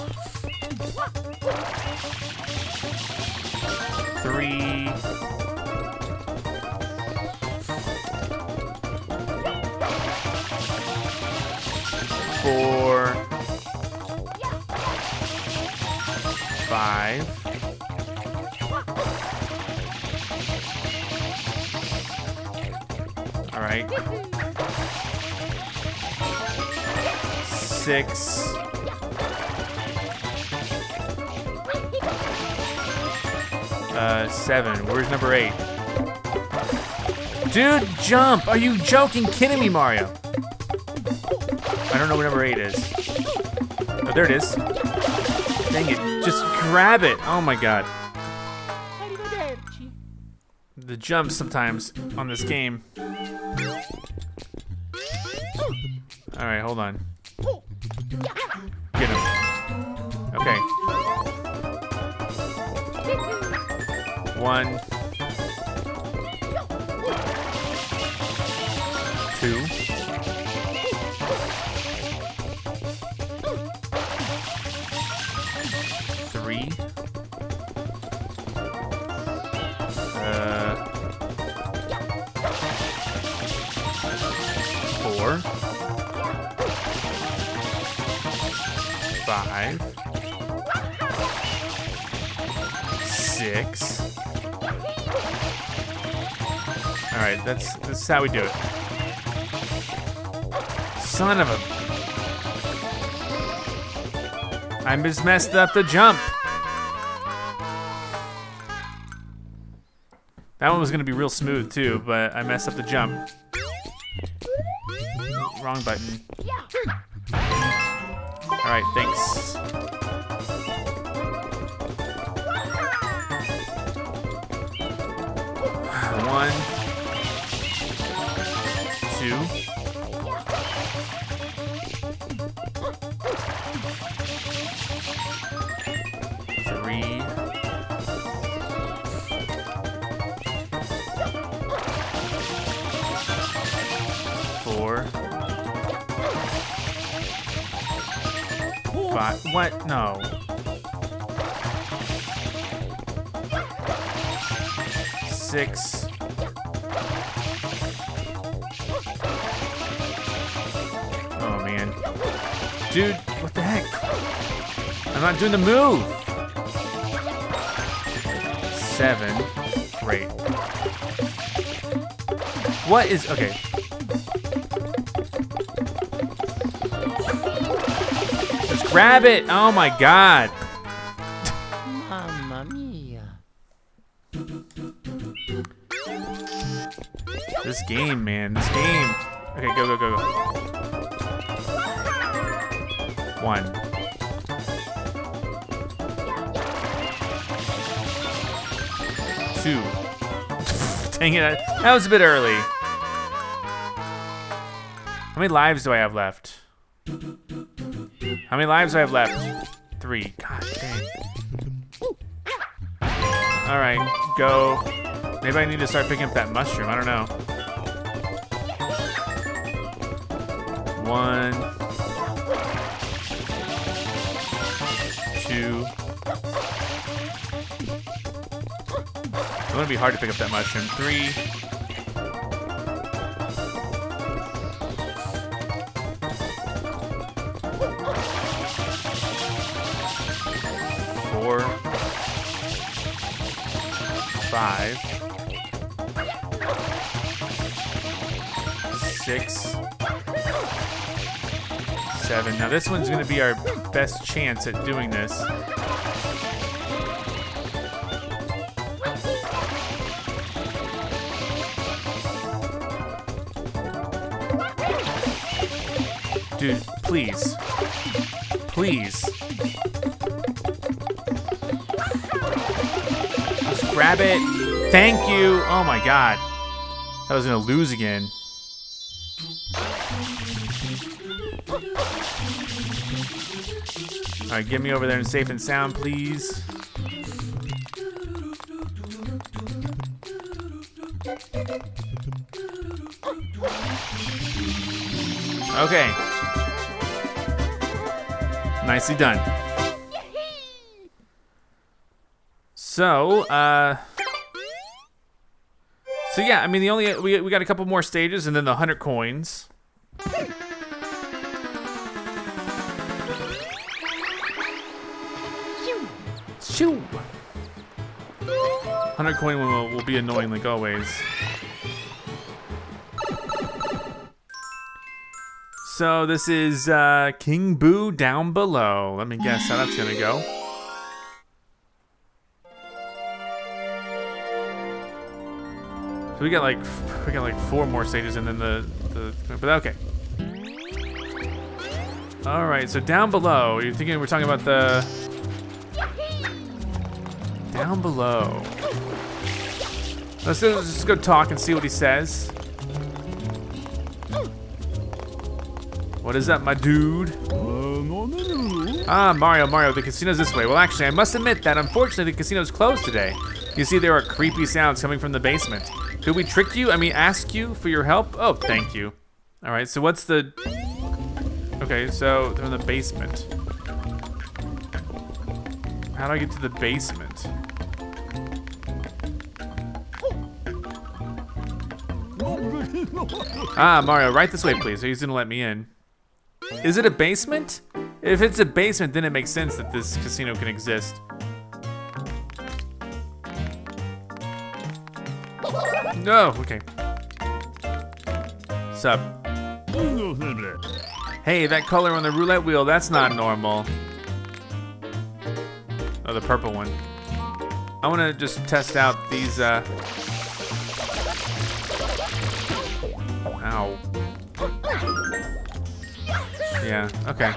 3. 4. 5. All right. 6. Seven. Where's number 8? Dude, jump! Are you joking? Kidding me, Mario? I don't know what number 8 is. Oh, there it is. Dang it. Just grab it. Oh my god. The jumps sometimes on this game. Alright, hold on. Get him. Okay. 1. 2. 3. 4. 5. 6. All right, that's how we do it. Son of a! I just messed up the jump. That one was gonna be real smooth too, but I messed up the jump. Wrong button. All right, thanks. One. 3, 4, 5. What? No. 6. 6. Dude, what the heck? I'm not doing the move. 7. Great. What is, okay. 'Cause grab it, oh my God. Mamma mia. This game, man, this game. Okay, go, go, go, go. 1, 2. Dang it, that was a bit early. How many lives do I have left? How many lives do I have left? 3, god dang. All right, go. Maybe I need to start picking up that mushroom, I don't know. 1. 2. It's gonna be hard to pick up that mushroom. 3. 4. 5. 6. 7. Now this one's gonna be our best chance at doing this. 8. Dude, please. Please. Just grab it. Thank you. Oh my god. I was gonna lose again. All right, get me over there and safe and sound, please. Okay. Nicely done. So, yeah, I mean, the only we got a couple more stages and then the 100 coins. Shoo! 100 coin will be annoying like always. So this is King Boo Down Below. Let me guess how that's gonna go. So we got like four more stages and then but okay. All right, so Down Below. You're thinking we're talking about the Down Below. Let's just go talk and see what he says. What is up, my dude? Ah, Mario, the casino's this way. Well, actually, I must admit that unfortunately the casino's closed today. You see, there are creepy sounds coming from the basement. Could we trick you? I mean, ask you for your help? Oh, thank you. All right, so what's the... Okay, so they're in the basement. How do I get to the basement? Ah, Mario, right this way, please. He's gonna let me in. Is it a basement? If it's a basement, then it makes sense that this casino can exist. No, oh, okay. Sup? Hey, that color on the roulette wheel, that's not normal. Oh, the purple one. I wanna just test out these, Ow. Yeah, okay.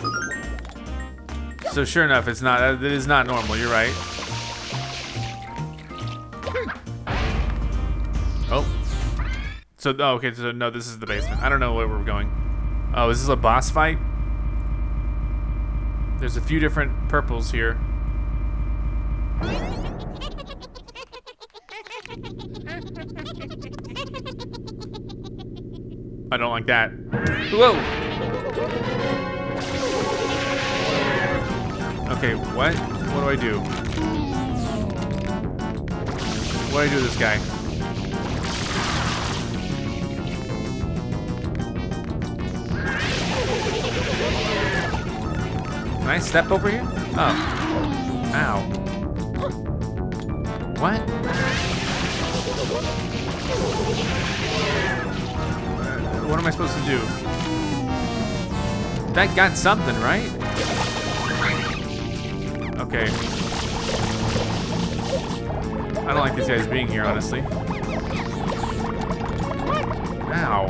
So sure enough, it's not, it is not normal, you're right. Oh. So, oh, okay, so no, this is the basement. I don't know where we're going. Oh, is this a boss fight? There's a few different purples here. I don't like that. Whoa! Okay, what? What do I do? What do I do to this guy? Can I step over here? Oh. Ow. What? What am I supposed to do? That got something, right? Okay. I don't like these guys being here, honestly. Ow.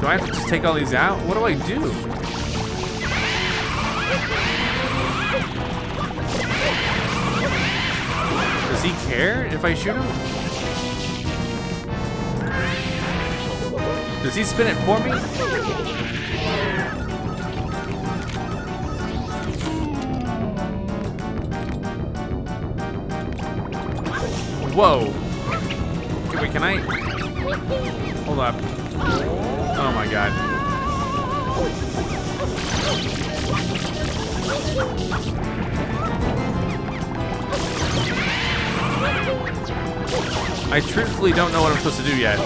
Do I have to just take all these out? What do I do? Does he care if I shoot him? Does he spin it for me? Whoa. Okay, wait, can I? Hold up. Oh my god. I truthfully don't know what I'm supposed to do yet.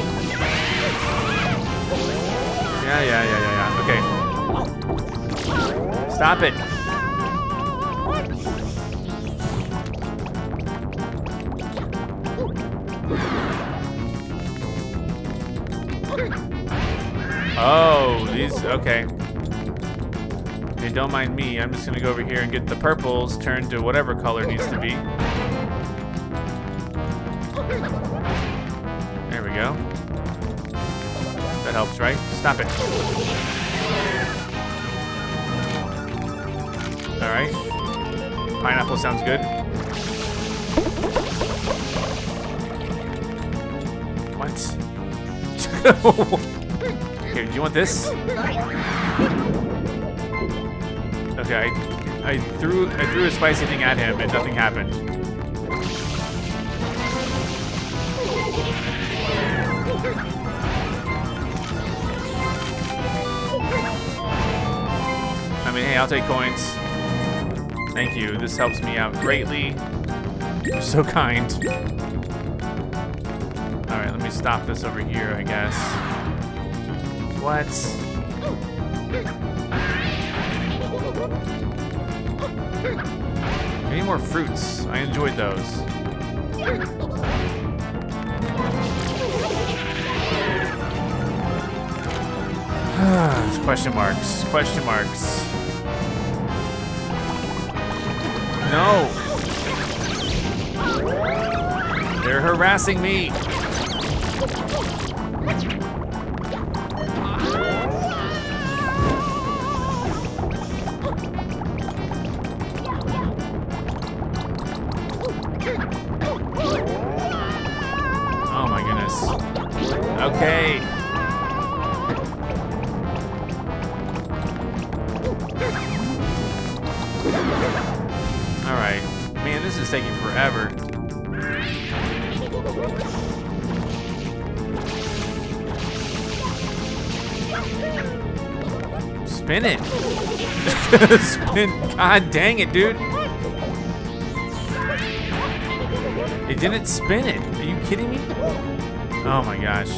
Yeah. Okay. Stop it. Oh, these, okay. Hey, don't mind me. I'm just gonna go over here and get the purples turned to whatever color needs to be. There we go. That helps, right? Stop it. All right. Pineapple sounds good. What? Here, do you want this? Okay, I threw a spicy thing at him and nothing happened. I mean, hey, I'll take coins. Thank you, this helps me out greatly. You're so kind. All right, let me stop this over here, I guess. What? I need more fruits, I enjoyed those. Just question marks. Question marks. No! They're harassing me! Spin it. Spin. God dang it, dude. It didn't spin it. Are you kidding me? Oh my gosh.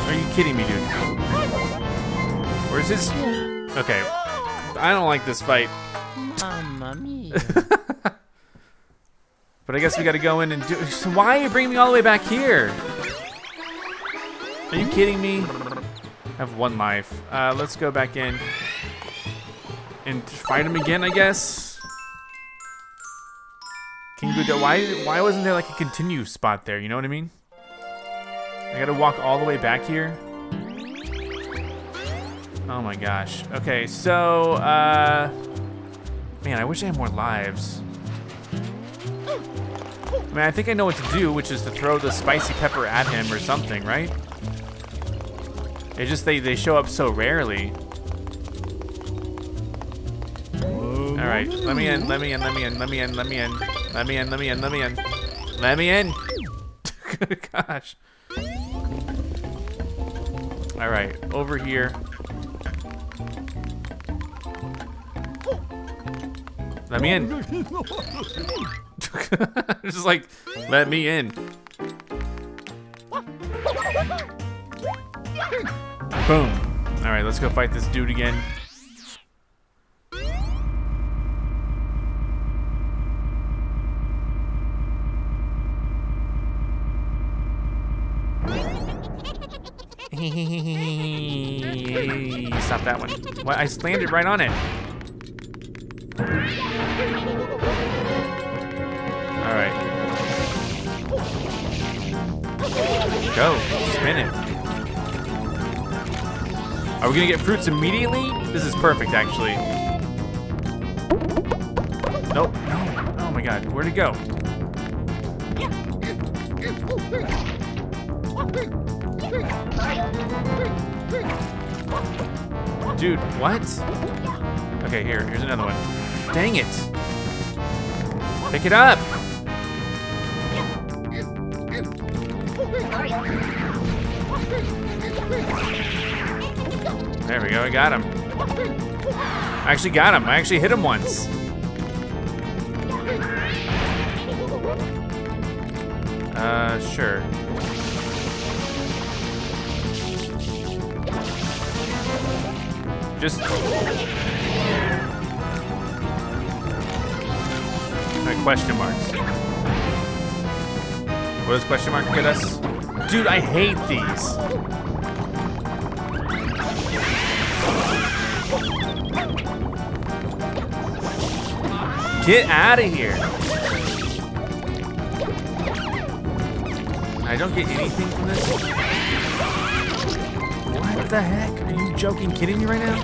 Are you kidding me, dude? Or is this... Okay. I don't like this fight. Mamma mia. But I guess we gotta go in and do. So why are you bringing me all the way back here? Are you kidding me? I have one life. Let's go back in and fight him again, I guess. King Boo. Why wasn't there like a continue spot there? You know what I mean? I gotta walk all the way back here. Oh my gosh. Okay, so man, I wish I had more lives. I mean, I think I know what to do, which is to throw the spicy pepper at him or something, right? It's just they show up so rarely. All right, let me in, let me in, let me in, let me in, let me in, let me in, let me in, let me in, let me in. Gosh. All right, over here. Let me in. Just like, let me in. Boom. All right, let's go fight this dude again. Stop that one. Well, I landed right on it. All right. Go, spin it. Are we gonna get fruits immediately? This is perfect, actually. Nope, no. Oh my God, where'd it go? Dude, what? Okay, here's another one. Dang it. Pick it up. There we go, I got him. I actually got him, I actually hit him once. Sure. Just... Alright, question marks. What does question mark get us? Dude, I hate these. Get out of here. I don't get anything from this. What the heck? Are you joking, kidding me right now?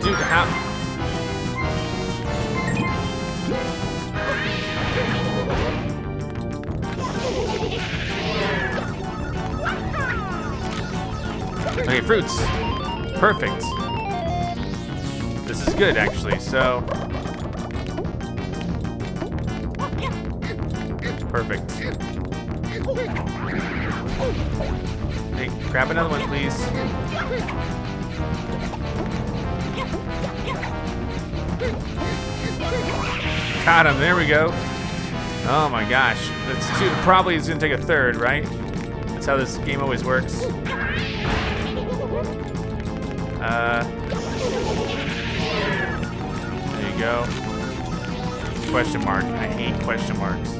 Dude, how? Okay, fruits. Perfect. This is good, actually, so. Perfect. Hey, grab another one, please. Got him, there we go. Oh my gosh, that's two, probably it's gonna take a third, right? That's how this game always works. There you go. Question mark. I hate question marks.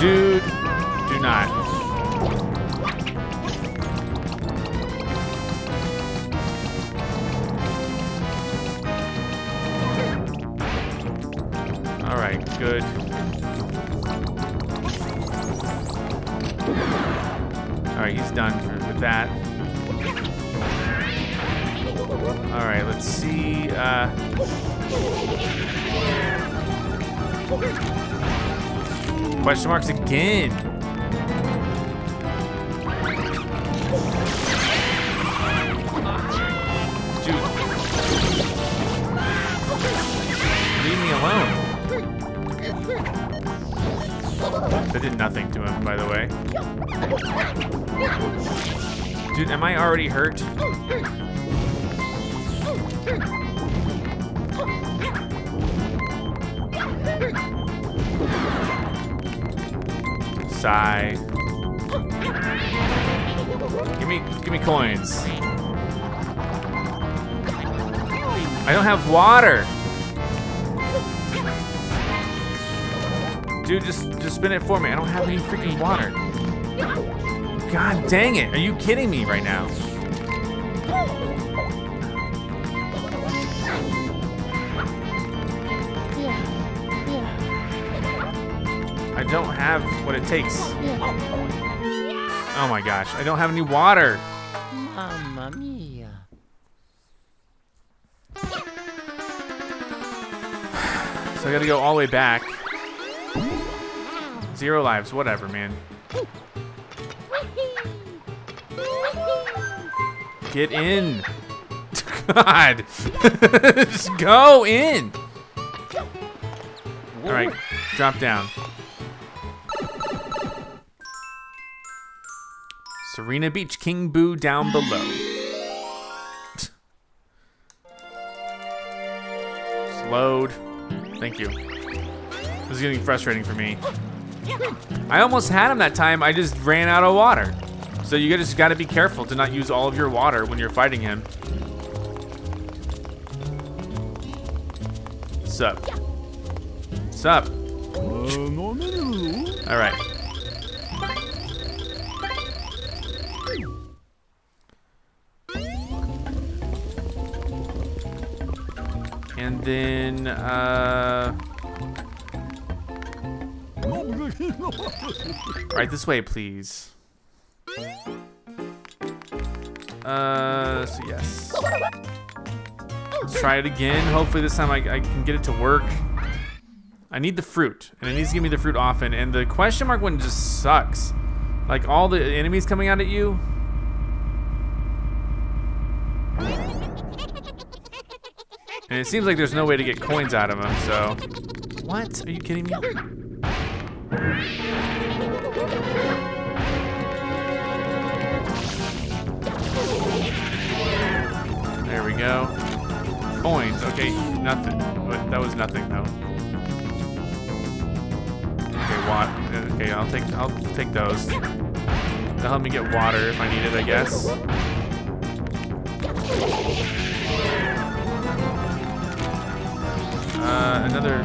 Dude, do not. All right, good. All right, he's done with that. All right, let's see. Question marks again. Dude. Leave me alone. That did nothing to him, by the way. Dude, am I already hurt? Sigh. Give me coins. I don't have water. Dude, just spin it for me. I don't have any freaking water. God dang it. Are you kidding me right now? I don't have what it takes. Oh my gosh, I don't have any water. Mamma mia. So I gotta go all the way back. 0 lives, whatever, man. Get in. God. Just go in. All right, drop down. Sirena Beach, King Boo down below. Just load. Thank you. This is getting frustrating for me. I almost had him that time. I just ran out of water. So you just gotta be careful to not use all of your water when you're fighting him. Sup. Sup. All right. And then, right this way, please. So yes. Let's try it again. Hopefully this time I can get it to work. I need the fruit, and it needs to give me the fruit often. And the question mark one just sucks. Like all the enemies coming out at you. And it seems like there's no way to get coins out of them, so. What? Are you kidding me? There we go. Coins. Okay, nothing. But that was nothing, though. Okay, water. Okay, I'll take those. They'll help me get water if I need it, I guess. Another.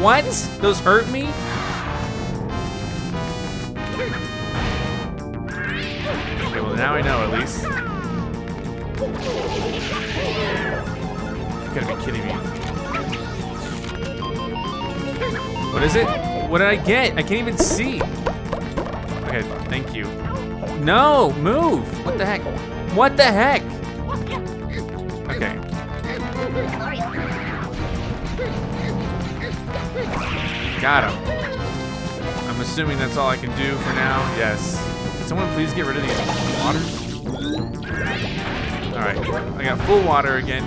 What? Those hurt me? Okay, well now I know at least. You gotta be kidding me. What is it? What did I get? I can't even see. Okay, thank you. No, move. What the heck? What the heck? Okay. Got him. I'm assuming that's all I can do for now. Yes. Can someone please get rid of these waters? All right, I got full water again.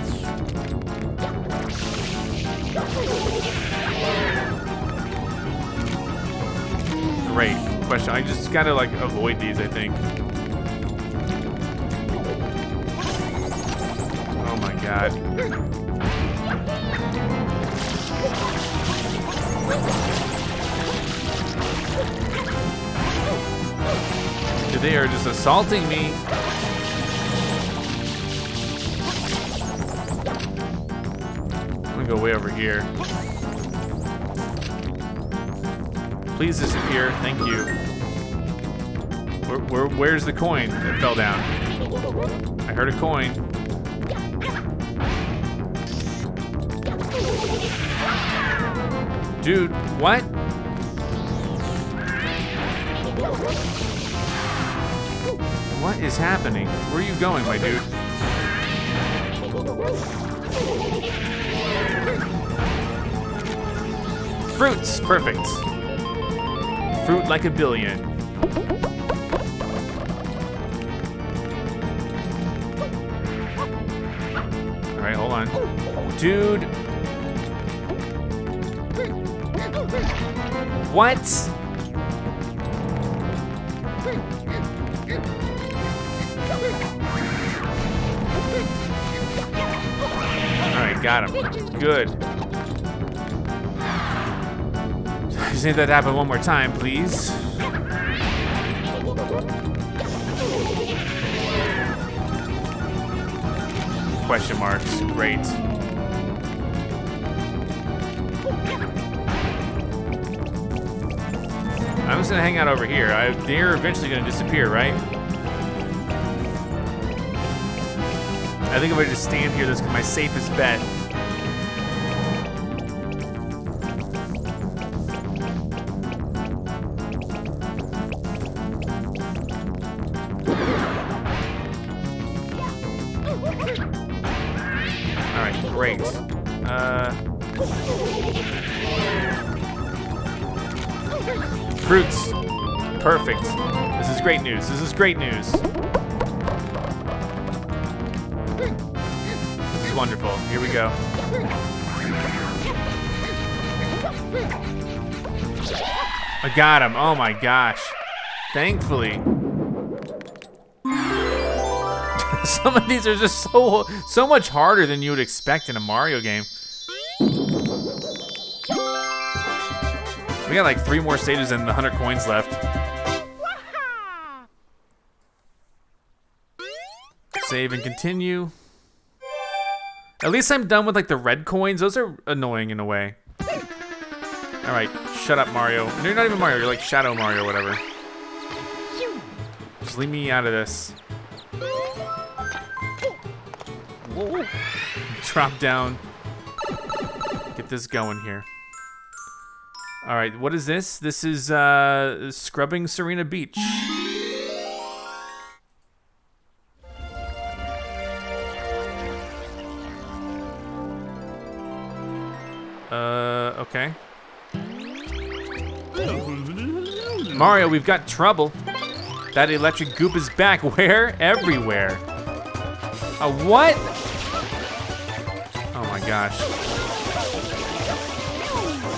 Great question. I just gotta like avoid these, I think. Oh my God. They are just assaulting me. I'm gonna go way over here. Please disappear, thank you. Where's the coin that fell down? I heard a coin. Dude, what? What is happening? Where are you going, my dude? Fruits, perfect. Fruit like a billion. All right, hold on. Dude. What? Got him. Good. I just need that to happen one more time, please. Question marks. Great. I'm just gonna hang out over here. They're eventually gonna disappear, right? I think I'm gonna just stand here. That's my safest bet. All right, great. Fruits, perfect. This is great news. This is great news. Wonderful. Here we go. I got him. Oh my gosh. Thankfully. Some of these are just so much harder than you would expect in a Mario game. We got like 3 more stages and 100 coins left. Save and continue. At least I'm done with like the red coins. Those are annoying in a way. All right, shut up, Mario. No, you're not even Mario, you're like Shadow Mario or whatever. Just leave me out of this. Drop down. Get this going here. All right, what is this? This is scrubbing Sirena Beach. Okay. Mario, we've got trouble. That electric goop is back. Where? Everywhere. A what? Oh my gosh.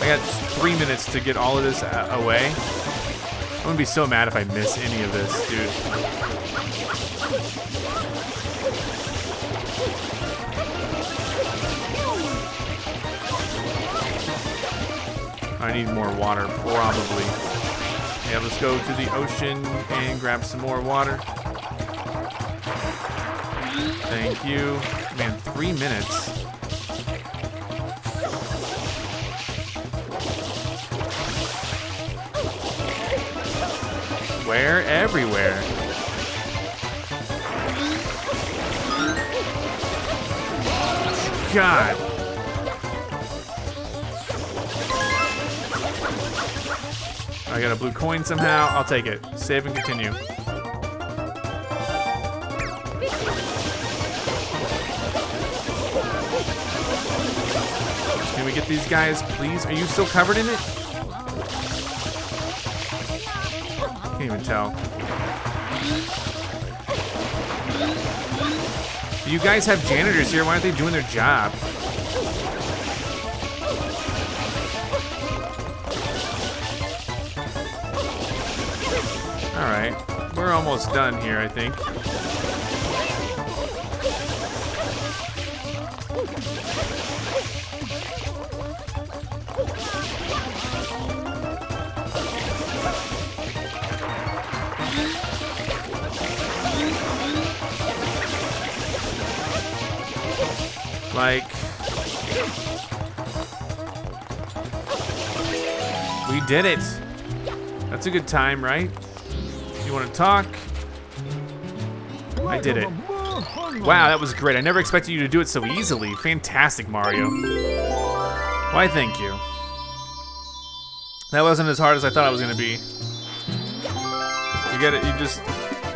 I got 3 minutes to get all of this away. I'm gonna be so mad if I miss any of this, dude. I need more water, probably. Yeah, let's go to the ocean and grab some more water. Thank you. Man, 3 minutes. Where? Everywhere. God. I got a blue coin somehow. I'll take it. Save and continue. Can we get these guys, please? Are you still covered in it? Can't even tell. You guys have janitors here. Why aren't they doing their job? All right, we're almost done here, I think. Like, we did it. That's a good time, right? You want to talk? I did it. Wow, that was great. I never expected you to do it so easily. Fantastic, Mario. Why, thank you. That wasn't as hard as I thought it was gonna be. You get it,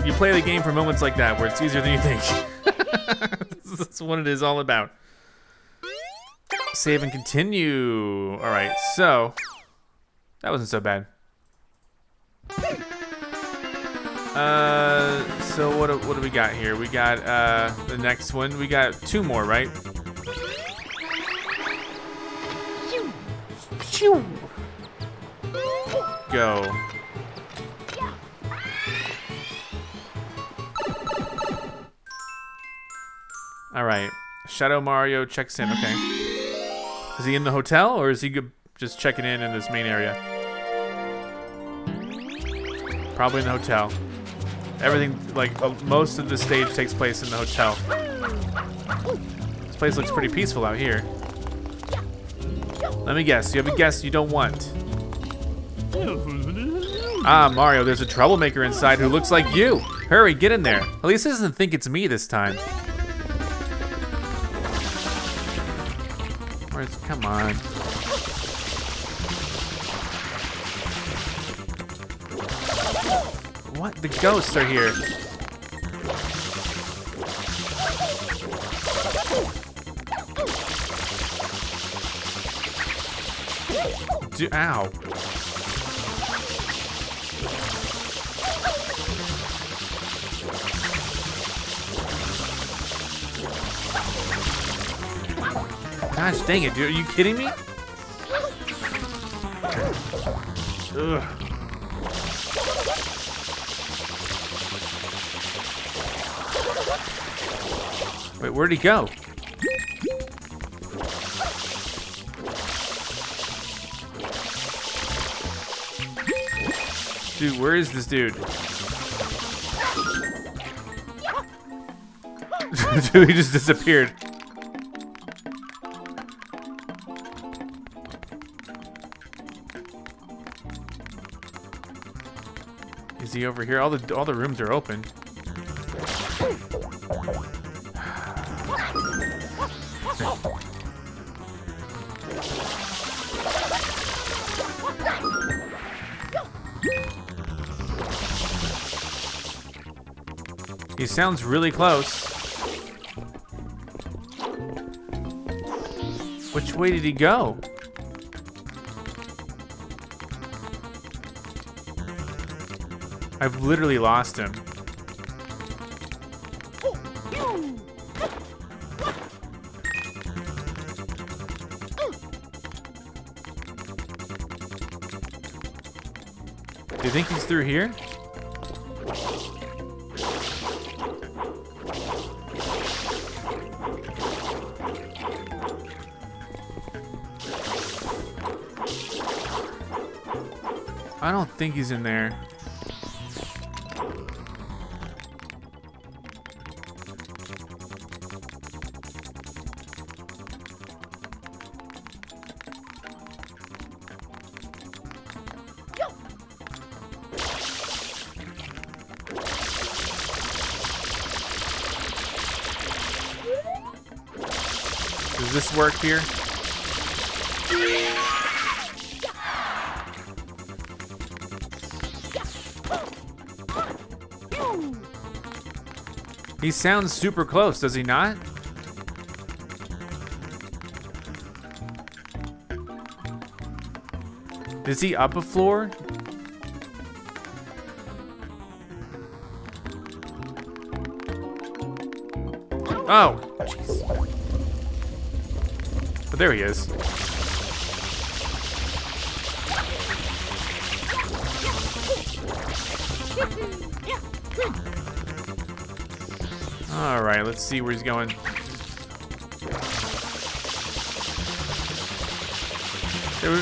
you play the game for moments like that where it's easier than you think. That's what it is all about. Save and continue. All right, so that wasn't so bad. So what do we got here? We got the next one. We got two more, right? Go. All right. Shadow Mario checks in. Okay. Is he in the hotel or is he just checking in this main area? Probably in the hotel. Everything, like, most of the stage takes place in the hotel. This place looks pretty peaceful out here. Let me guess. You have a guess you don't want. Ah, Mario, there's a troublemaker inside who looks like you. Hurry, get in there. At least he doesn't think it's me this time. Come on. What? The ghosts are here. Ow. Gosh dang it, dude. Are you kidding me? Ugh. Wait, where'd he go? Dude, where is this dude? Dude, he just disappeared. Is he over here? All the rooms are open. He sounds really close. Which way did he go? I've literally lost him. Do you think he's through here? I don't think he's in there. Does this work here? He sounds super close, does he not? Is he up a floor? Oh, jeez. But there he is. All right, let's see where he's going.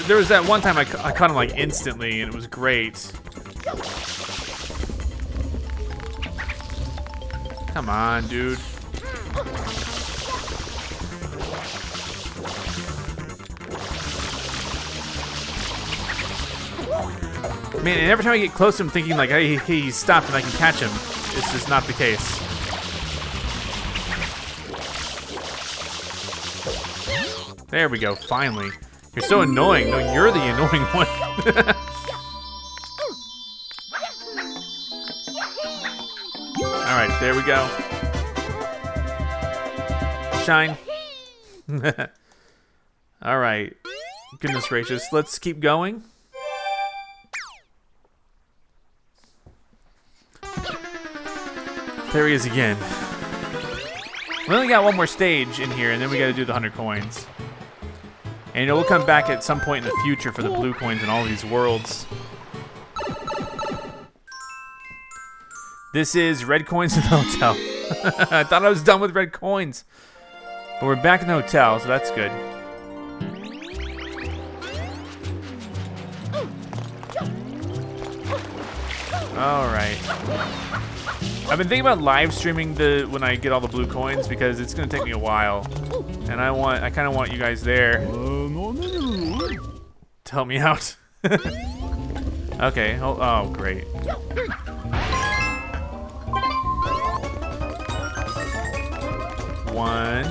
There was that one time I caught him like instantly, and it was great. Come on, dude. Man, and every time I get close to him thinking like, hey, he stopped and I can catch him, it's just not the case. There we go, finally. You're so annoying. No, you're the annoying one. All right, there we go. Shine. All right. Goodness gracious. Let's keep going. There he is again. We only got one more stage in here, and then we got to do the 100 coins. And we'll come back at some point in the future for the blue coins and all these worlds. This is red coins in the hotel. I thought I was done with red coins. But we're back in the hotel, so that's good. Alright. I've been thinking about live streaming the when I get all the blue coins because it's gonna take me a while. And I kinda want you guys there to help me out. Okay, oh great. One.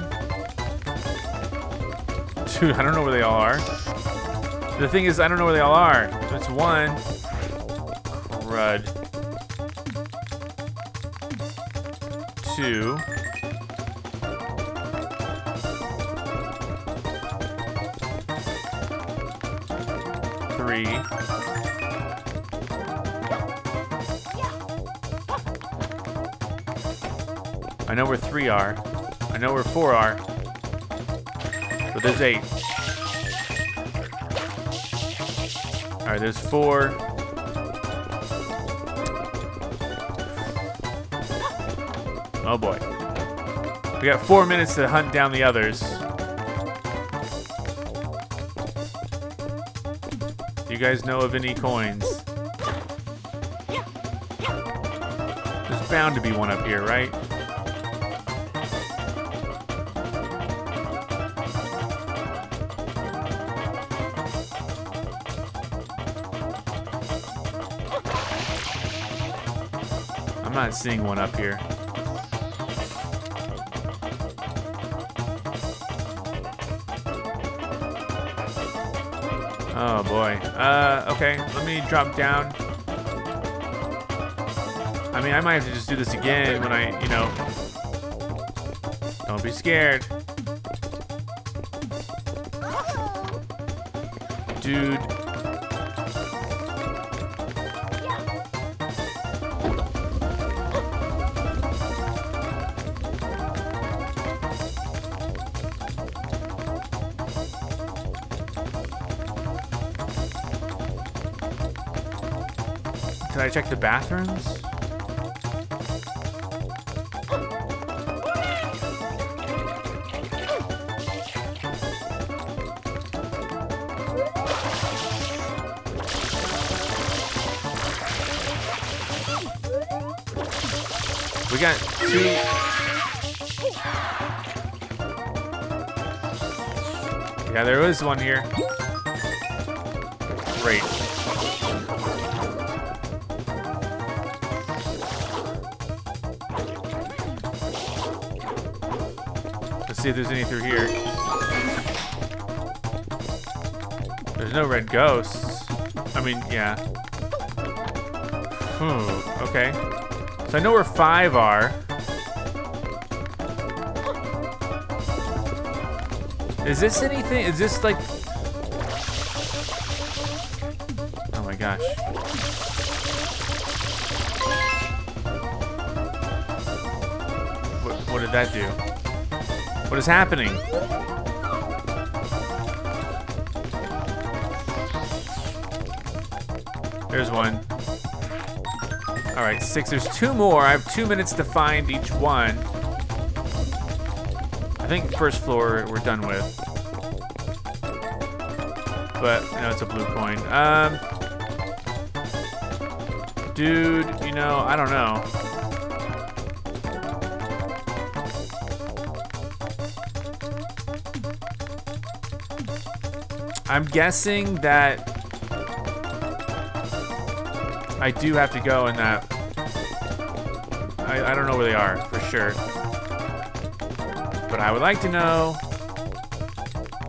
Two, I don't know where they all are. The thing is, I don't know where they all are. It's one. Crud. Two. Three. I know where three are. I know where four are. But there's eight. All right, there's four. Oh boy. We got 4 minutes to hunt down the others. Do you guys know of any coins? There's bound to be one up here, right? I'm not seeing one up here. Oh boy. Okay, let me drop down. I mean, I might have to just do this again when I, you know. Don't be scared. Dude. Did I check the bathrooms? We got two. Yeah, there was one here. Great. See if there's any through here. There's no red ghosts. I mean, yeah. Hmm, okay. So I know where five are. Is this anything? Is this like. Oh my gosh. What did that do? What is happening? There's one. All right, six. There's two more. I have 2 minutes to find each one. I think first floor we're done with. But, you know, it's a blue coin. Dude, you know, I don't know. I'm guessing that I do have to go in that. I don't know where they are for sure. But I would like to know.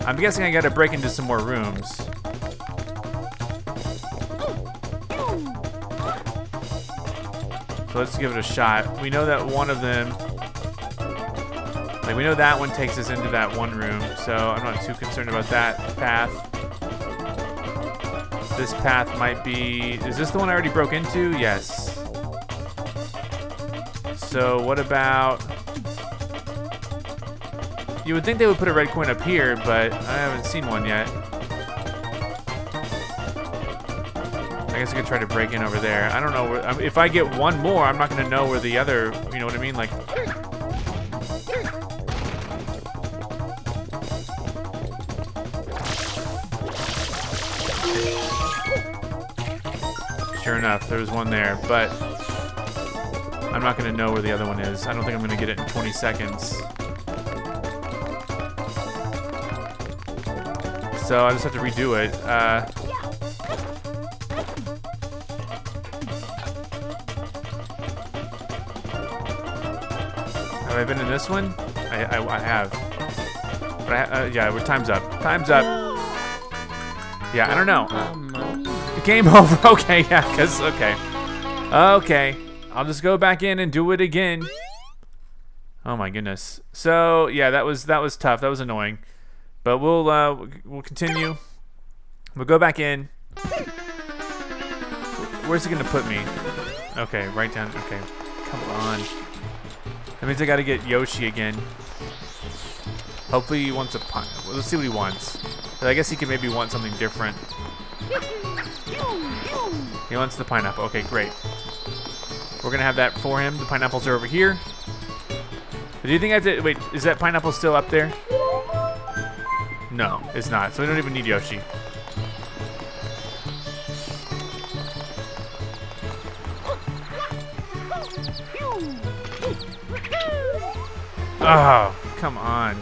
I'm guessing I gotta break into some more rooms. So let's give it a shot. We know that one of them, like we know that one takes us into that one room, so I'm not too concerned about that path. This path might be, is this the one I already broke into? Yes. So what about, you would think they would put a red coin up here, but I haven't seen one yet. I guess I could try to break in over there. I don't know where, if I get one more, I'm not gonna know where the other, you know what I mean? Like, sure enough, there was one there, but I'm not gonna know where the other one is. I don't think I'm gonna get it in 20 seconds. So I just have to redo it. Have I been in this one? I have. But yeah, time's up. Time's up. Yeah, I don't know. Game over. Okay, yeah, because, okay. Okay. I'll just go back in and do it again. Oh my goodness. So, yeah, that was tough. That was annoying. But we'll continue. We'll go back in. Where's it gonna put me? Okay, right down, okay. Come on. That means I gotta get Yoshi again. Hopefully he wants a pie. Well, let's see what he wants. But I guess he could maybe want something different. He wants the pineapple. Okay, great. We're gonna have that for him. The pineapples are over here. But do you think I have to, wait, is that pineapple still up there? No, it's not. So we don't even need Yoshi. Oh, come on.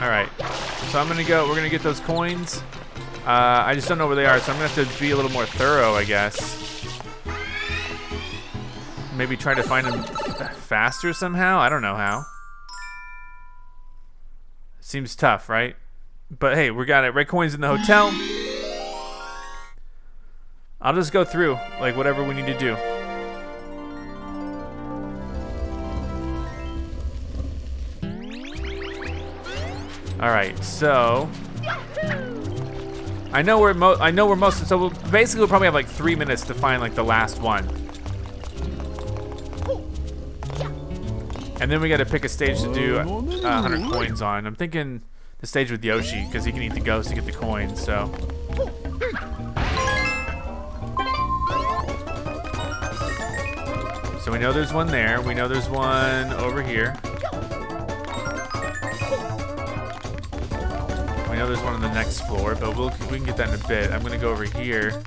All right, so I'm gonna go, we're gonna get those coins. I just don't know where they are, so I'm gonna have to be a little more thorough, I guess. Maybe try to find them faster somehow, I don't know how. Seems tough, right? But hey, we got it, red coins in the hotel. I'll just go through, like whatever we need to do. All right, so I know where most. So we'll probably have like 3 minutes to find like the last one, and then we got to pick a stage to do 100 coins on. I'm thinking the stage with Yoshi because he can eat the ghost to get the coins. So we know there's one there. We know there's one over here. I know there's one on the next floor, but we can get that in a bit. I'm gonna go over here.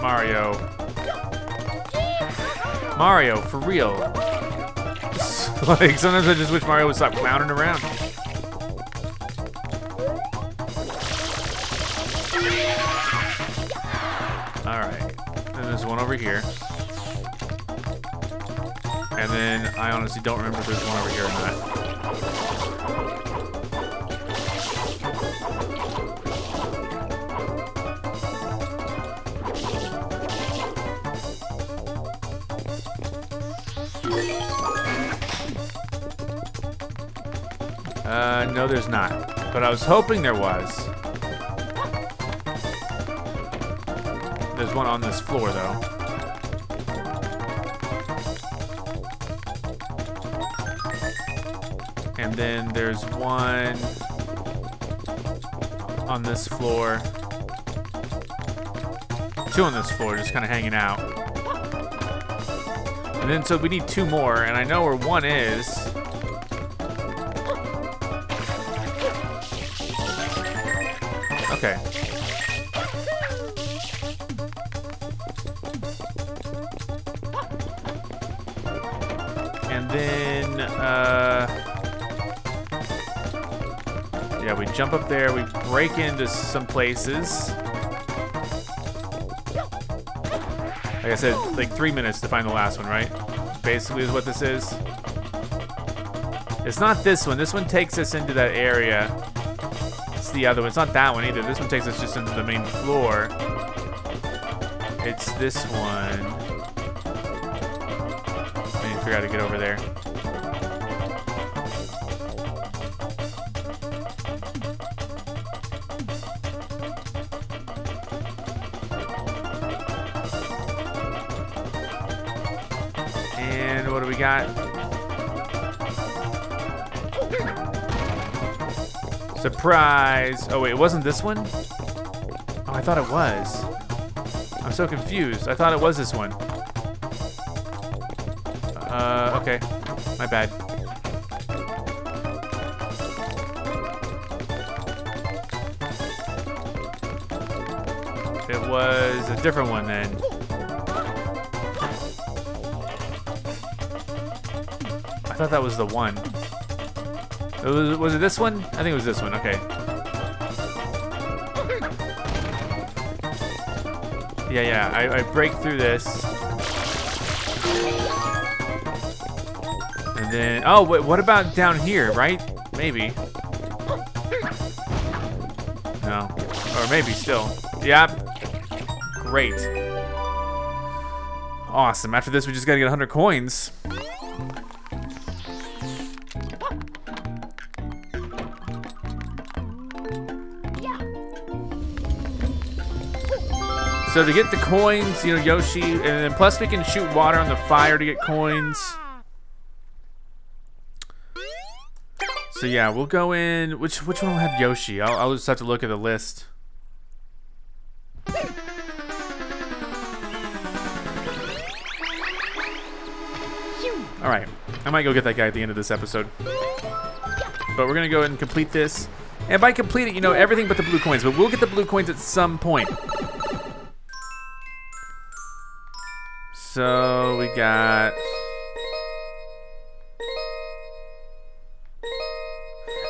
Mario. Mario, for real. Like, sometimes I just wish Mario would stop clowning around. All right, and there's one over here. And then I honestly don't remember if there's one over here or not. No, there's not. But I was hoping there was. There's one on this floor, though. And then there's one on this floor. Two on this floor, just kind of hanging out. And then, so we need two more, and I know where one is. Okay. And then, yeah, we jump up there. We break into some places. Like I said, like 3 minutes to find the last one, right? Basically is what this is. It's not this one. This one takes us into that area. It's the other one. It's not that one either. This one takes us just into the main floor. It's this one. I need to figure out how to get over there. And what do we got? Surprise! Oh wait, it wasn't this one? Oh, I thought it was. I'm so confused. I thought it was this one. Okay. My bad. It was a different one then. I thought that was the one. Was it this one? I think it was this one, okay. Yeah, yeah, I break through this. And then, oh, wait, what about down here, right? Maybe. No, or maybe still. Yep. Great. Awesome, after this we just gotta get 100 coins. So to get the coins, you know, Yoshi, and then plus we can shoot water on the fire to get coins. So yeah, we'll go in, which one will have Yoshi? I'll just have to look at the list. All right, I might go get that guy at the end of this episode. But we're gonna go ahead and complete this. And by complete it, you know, everything but the blue coins, but we'll get the blue coins at some point. So we got,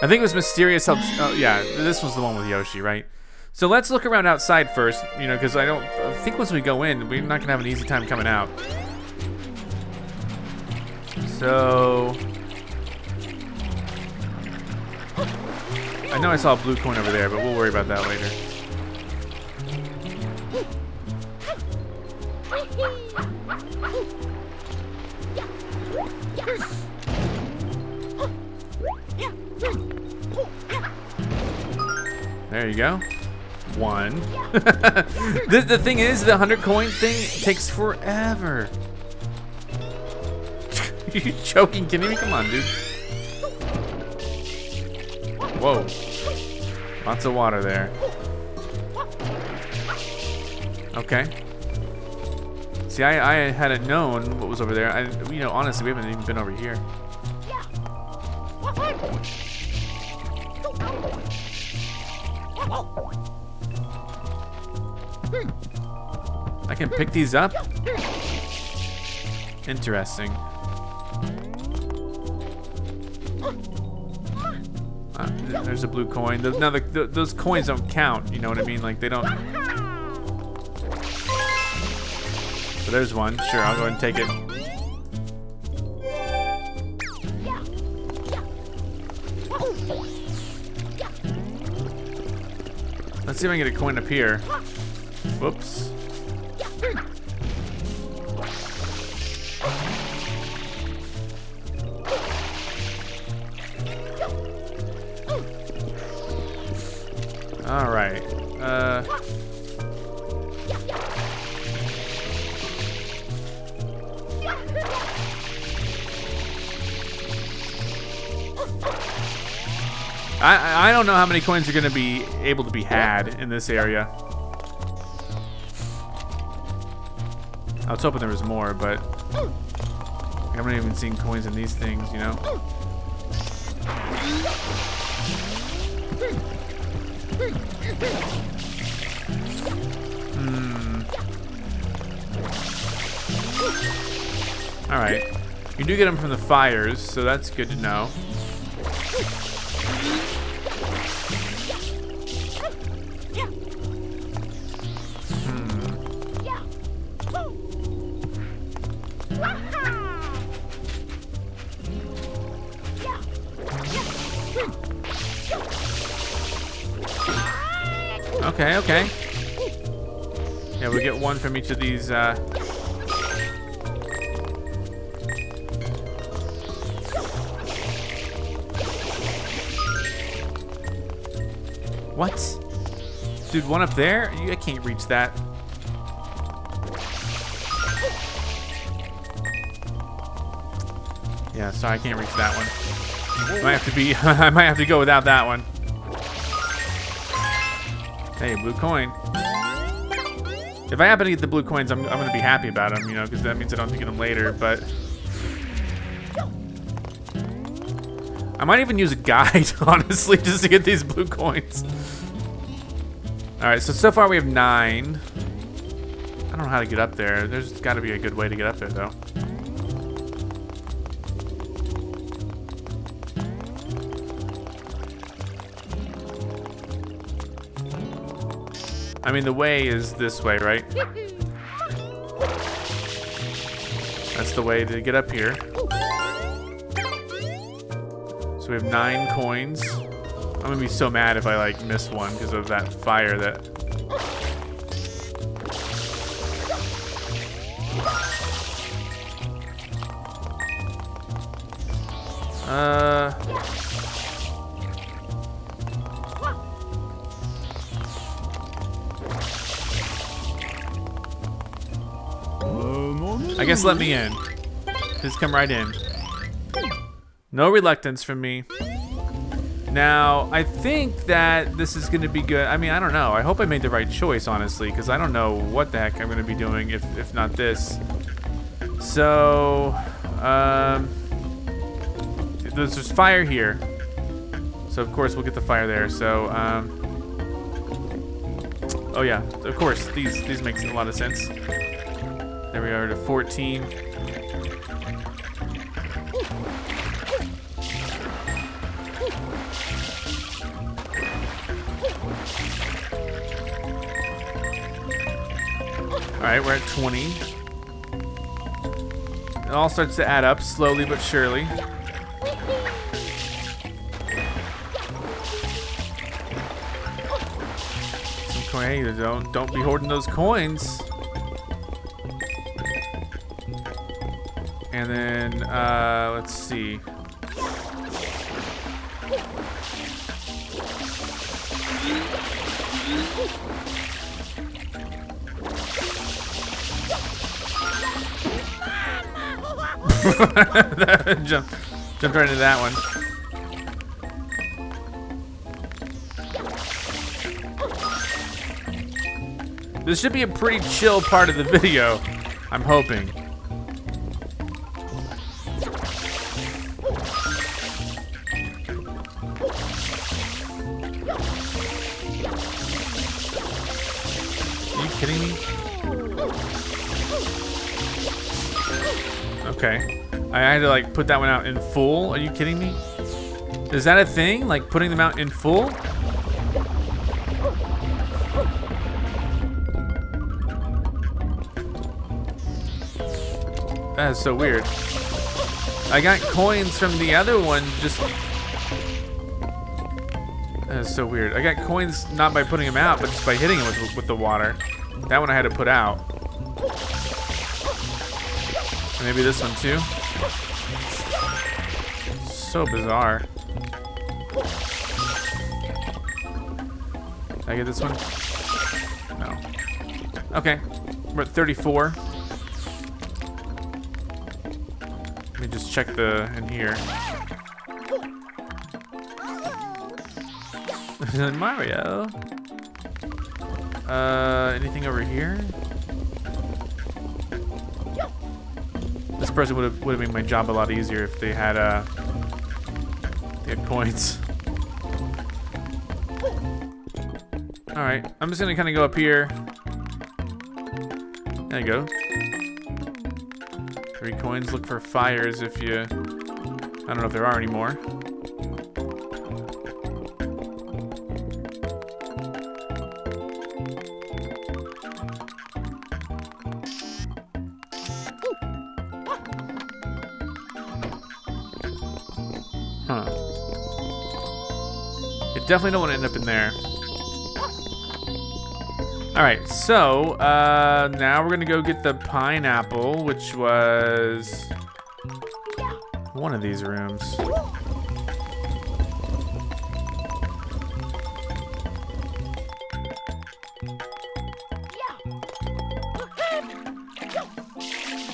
I think it was Mysterious Hotel. Oh yeah, this was the one with Yoshi, right? So let's look around outside first, you know, because I think once we go in, we're not gonna have an easy time coming out. So I know I saw a blue coin over there, but we'll worry about that later. There you go. One. The thing is, the 100 coin thing takes forever. You joking? Kidding me? Come on, dude. Whoa. Lots of water there. Okay. See, I hadn't known what was over there. You know, honestly, we haven't even been over here. I can pick these up? Interesting. There's a blue coin. Now, those coins don't count, you know what I mean? Like, they don't. So there's one. Sure, I'll go ahead and take it. Let's see if I can get a coin up here. Whoops. All right. I don't know how many coins are going to be able to be had in this area. I was hoping there was more, but I haven't even seen coins in these things, you know? Hmm. Alright. You do get them from the fires, so that's good to know. Okay, okay. Yeah, we get one from each of these. What? Dude, one up there? I can't reach that. Yeah, sorry, I can't reach that one. Might have to be. I might have to go without that one. Hey, blue coin. If I happen to get the blue coins, I'm gonna be happy about them, you know, because that means I don't have to get them later, but... I might even use a guide, honestly, just to get these blue coins. Alright, so far we have 9. I don't know how to get up there. There's gotta be a good way to get up there, though. I mean, the way is this way, right? That's the way to get up here. So we have 9 coins. I'm gonna be so mad if I, like, miss one because of that fire that... I guess let me in. Just come right in. No reluctance from me. Now, I think that this is gonna be good. I mean, I don't know. I hope I made the right choice, honestly, because I don't know what the heck I'm gonna be doing if not this. So, there's just fire here. So, of course, we'll get the fire there. So, oh yeah, of course, these make a lot of sense. There we are to 14. Alright, we're at 20. It all starts to add up slowly but surely. Okay, don't be hoarding those coins. And then, let's see. Jumped right into that one. This should be a pretty chill part of the video, I'm hoping. Kidding me? Okay. I had to like put that one out in full. Are you kidding me? Is that a thing? Like putting them out in full? That is so weird. I got coins from the other one just... That is so weird. I got coins not by putting them out, but just by hitting them with the water. That one I had to put out. Maybe this one too. So bizarre. Did I get this one? No. Okay. We're at 34. Let me just check in here. Mario. Anything over here? This person would have made my job a lot easier if they had coins. Alright, I'm just gonna kinda go up here. There you go. 3 coins, look for fires if you... I don't know if there are any more. Definitely don't want to end up in there. Alright, so now we're gonna go get the pineapple, which was one of these rooms.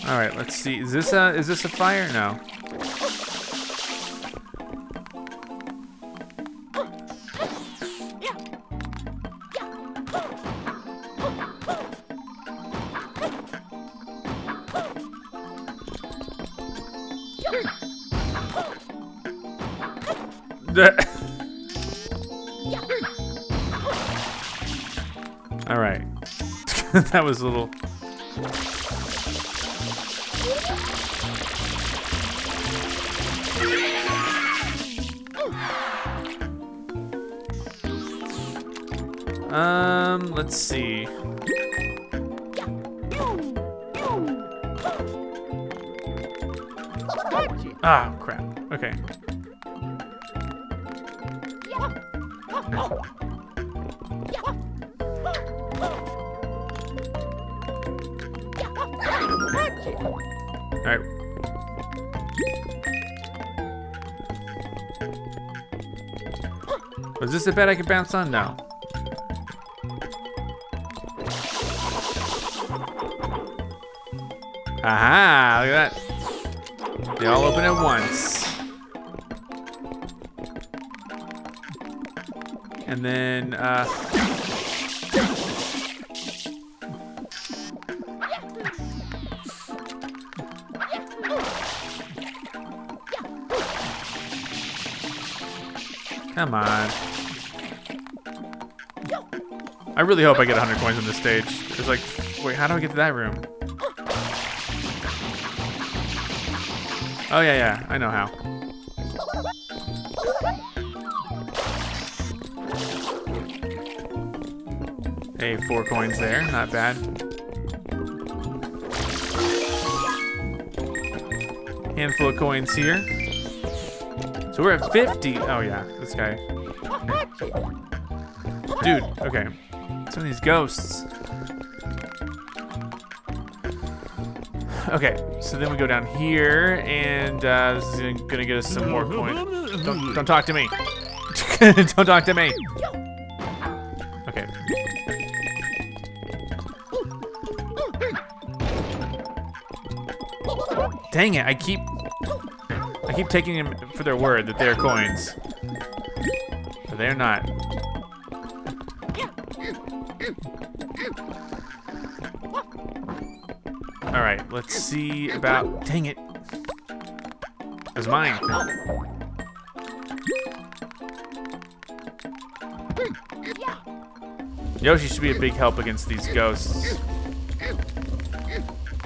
Alright, let's see. Is this a fire? No. Alright. That was a little... let's see. Ah, crap. Okay. Alright. Was this a bed I could bounce on? No. Aha! Look at that. They all open at once. And then, come on. I really hope I get 100 coins on this stage. It's like, wait, how do I get to that room? Oh, yeah, yeah, I know how. Hey, 4 coins there, not bad. Handful of coins here. So we're at 50. Oh, yeah, this guy. Dude, okay. Some of these ghosts. Okay, so then we go down here, and this is gonna get us some more coins. Don't talk to me. Don't talk to me. Okay. Dang it, I keep taking them for their word that they're coins. But they're not. Alright, let's see about... Dang it. It was mine. Yoshi should be a big help against these ghosts.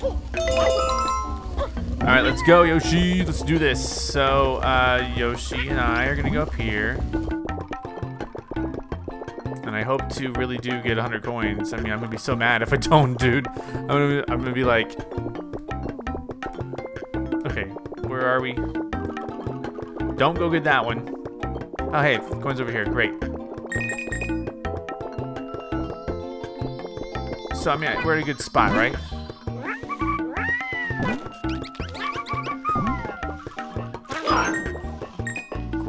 All right, let's go, Yoshi. Let's do this. So, Yoshi and I are gonna go up here, and I hope to really do get 100 coins. I mean, I'm gonna be so mad if I don't, dude. I'm gonna be like, okay, where are we? Don't go get that one. Oh, hey, coins over here. Great. So I mean, we're at a good spot, right?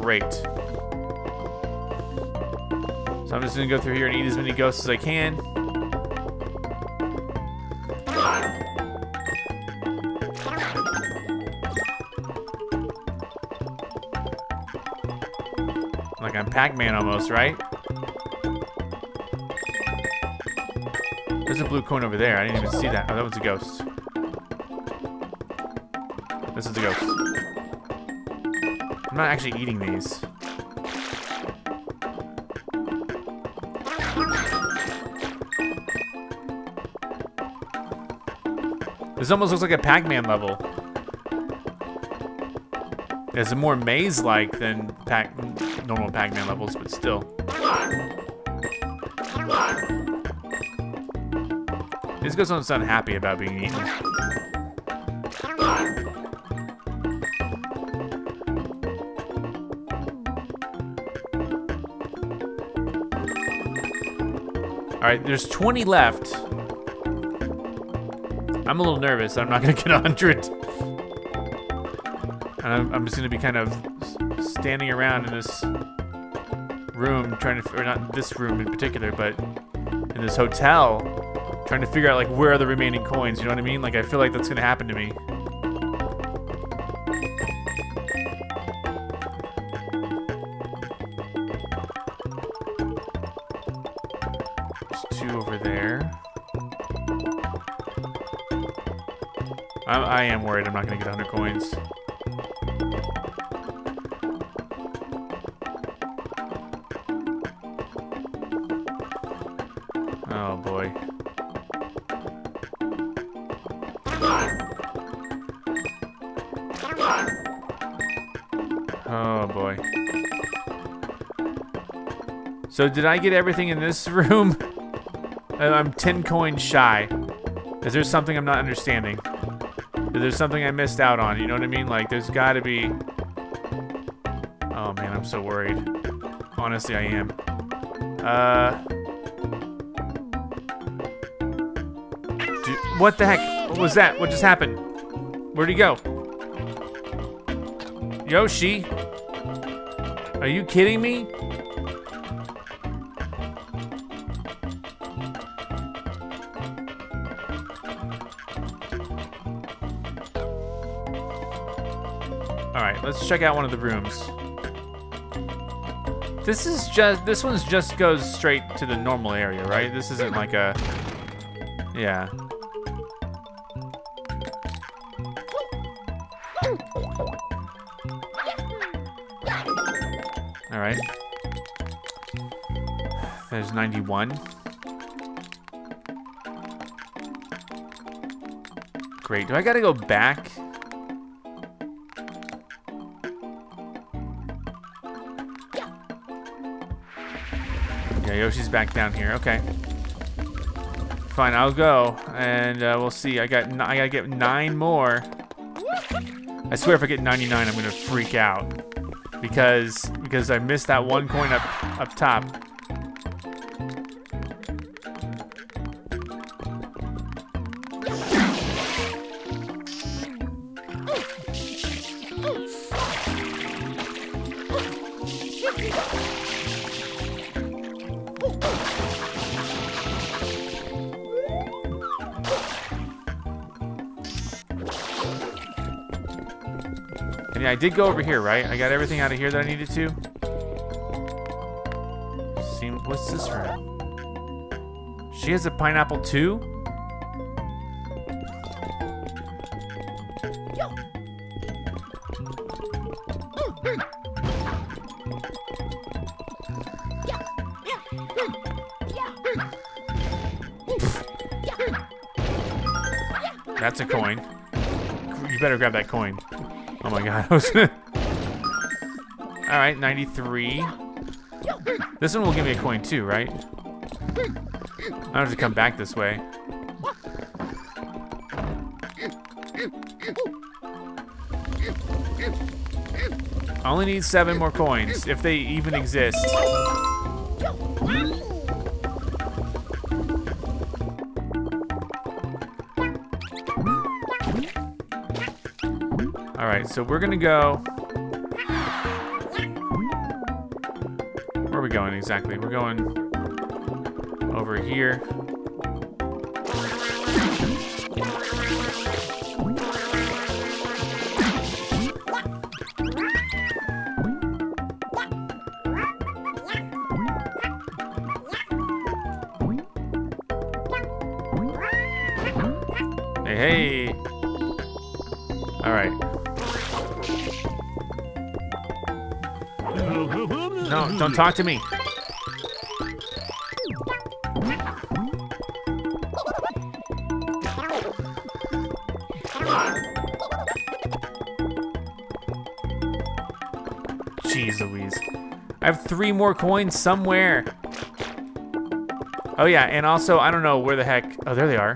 Great. So I'm just gonna go through here and eat as many ghosts as I can. Like I'm Pac-Man almost, right? There's a blue coin over there. I didn't even see that. Oh, that was a ghost. This is a ghost. I'm not actually eating these. This almost looks like a Pac-Man level. It's more maze-like than normal Pac-Man levels, but still. This goes on sound happy about being eaten. Alright, there's 20 left. I'm a little nervous. I'm not going to get 100. And I'm just going to be kind of standing around in this room, trying to, or not this room in particular, but in this hotel, trying to figure out, like, where are the remaining coins, you know what I mean? Like, I feel like that's going to happen to me. I am worried I'm not going to get 100 coins. Oh, boy. Oh, boy. So did I get everything in this room? I'm 10 coins shy. Is there something I'm not understanding? There's something I missed out on, you know what I mean? Like, there's gotta be... Oh man, I'm so worried. Honestly, I am. What the heck? What was that? What just happened? Where'd he go? Yoshi? Are you kidding me? Let's check out one of the rooms. This is just, this one's just goes straight to the normal area, right? This isn't like a, yeah. All right. There's 91. Great, do I gotta go back? Yoshi's back down here. Okay. Fine, I'll go, and we'll see. I gotta get 9 more. I swear, if I get 99, I'm gonna freak out because I missed that one coin up top. I did go over here, right? I got everything out of here that I needed to. What's this room? She has a pineapple too? That's a coin. You better grab that coin. Oh my god, I was gonna... Alright, 93. This one will give me a coin too, right? I don't have to come back this way. I only need 7 more coins, if they even exist. So we're gonna go. Where are we going exactly? We're going over here. Hey, hey. All right. No, don't talk to me. Jeez Louise. I have 3 more coins somewhere. Oh yeah, and also, I don't know where the heck, oh, there they are.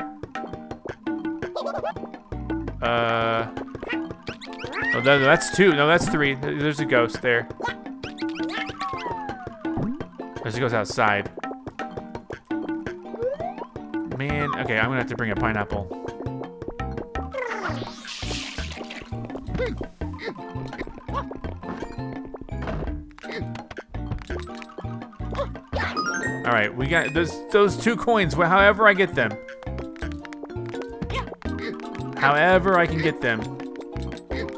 Oh, that's 2, no, that's 3. There's a ghost there. There's a ghost outside. Man, okay, I'm gonna have to bring a pineapple. All right, we got those 2 coins, however I get them. However I can get them,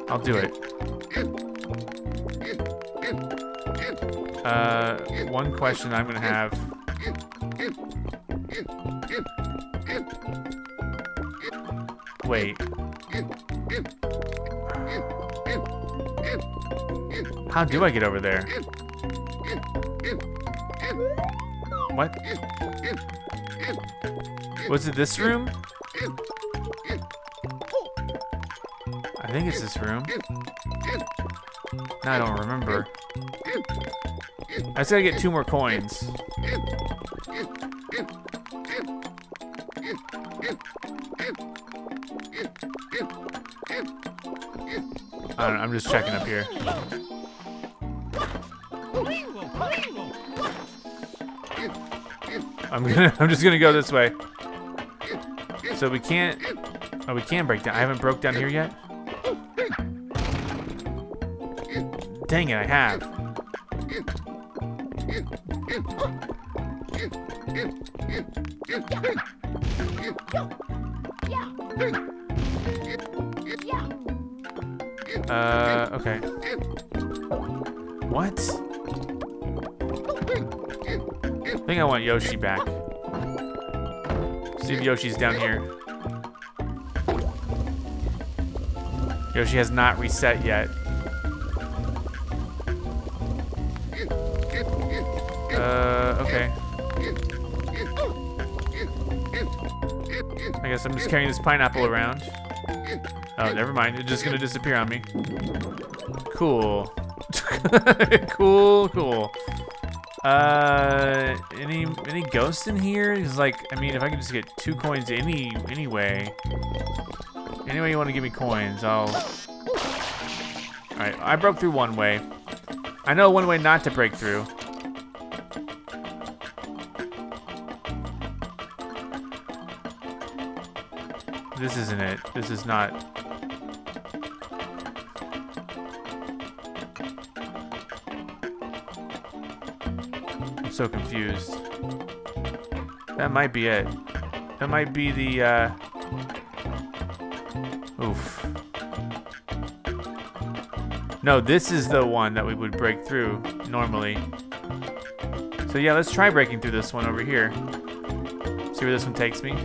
I'll do it. 1 question I'm gonna have. Wait. How do I get over there? What? Was it this room? I think it's this room. No, I don't remember. I just gotta get 2 more coins. I don't know, I'm just checking up here. I'm just gonna go this way. So we can't. Oh, we can break down. I haven't broke down here yet. Dang it, I have. Okay. What? I think I want Yoshi back. See if Yoshi's down here. Yoshi has not reset yet. Okay. I guess I'm just carrying this pineapple around. Oh, never mind. It's just gonna disappear on me. Cool. Cool, cool. Any ghosts in here? It's like, I mean, if I can just get 2 coins anyway. Any way you want to give me coins, I'll. All right, I broke through one way. I know one way not to break through. This isn't it. This is not. I'm so confused. That might be it. That might be the, Oof. No, this is the one that we would break through normally. So yeah, let's try breaking through this one over here. See where this one takes me.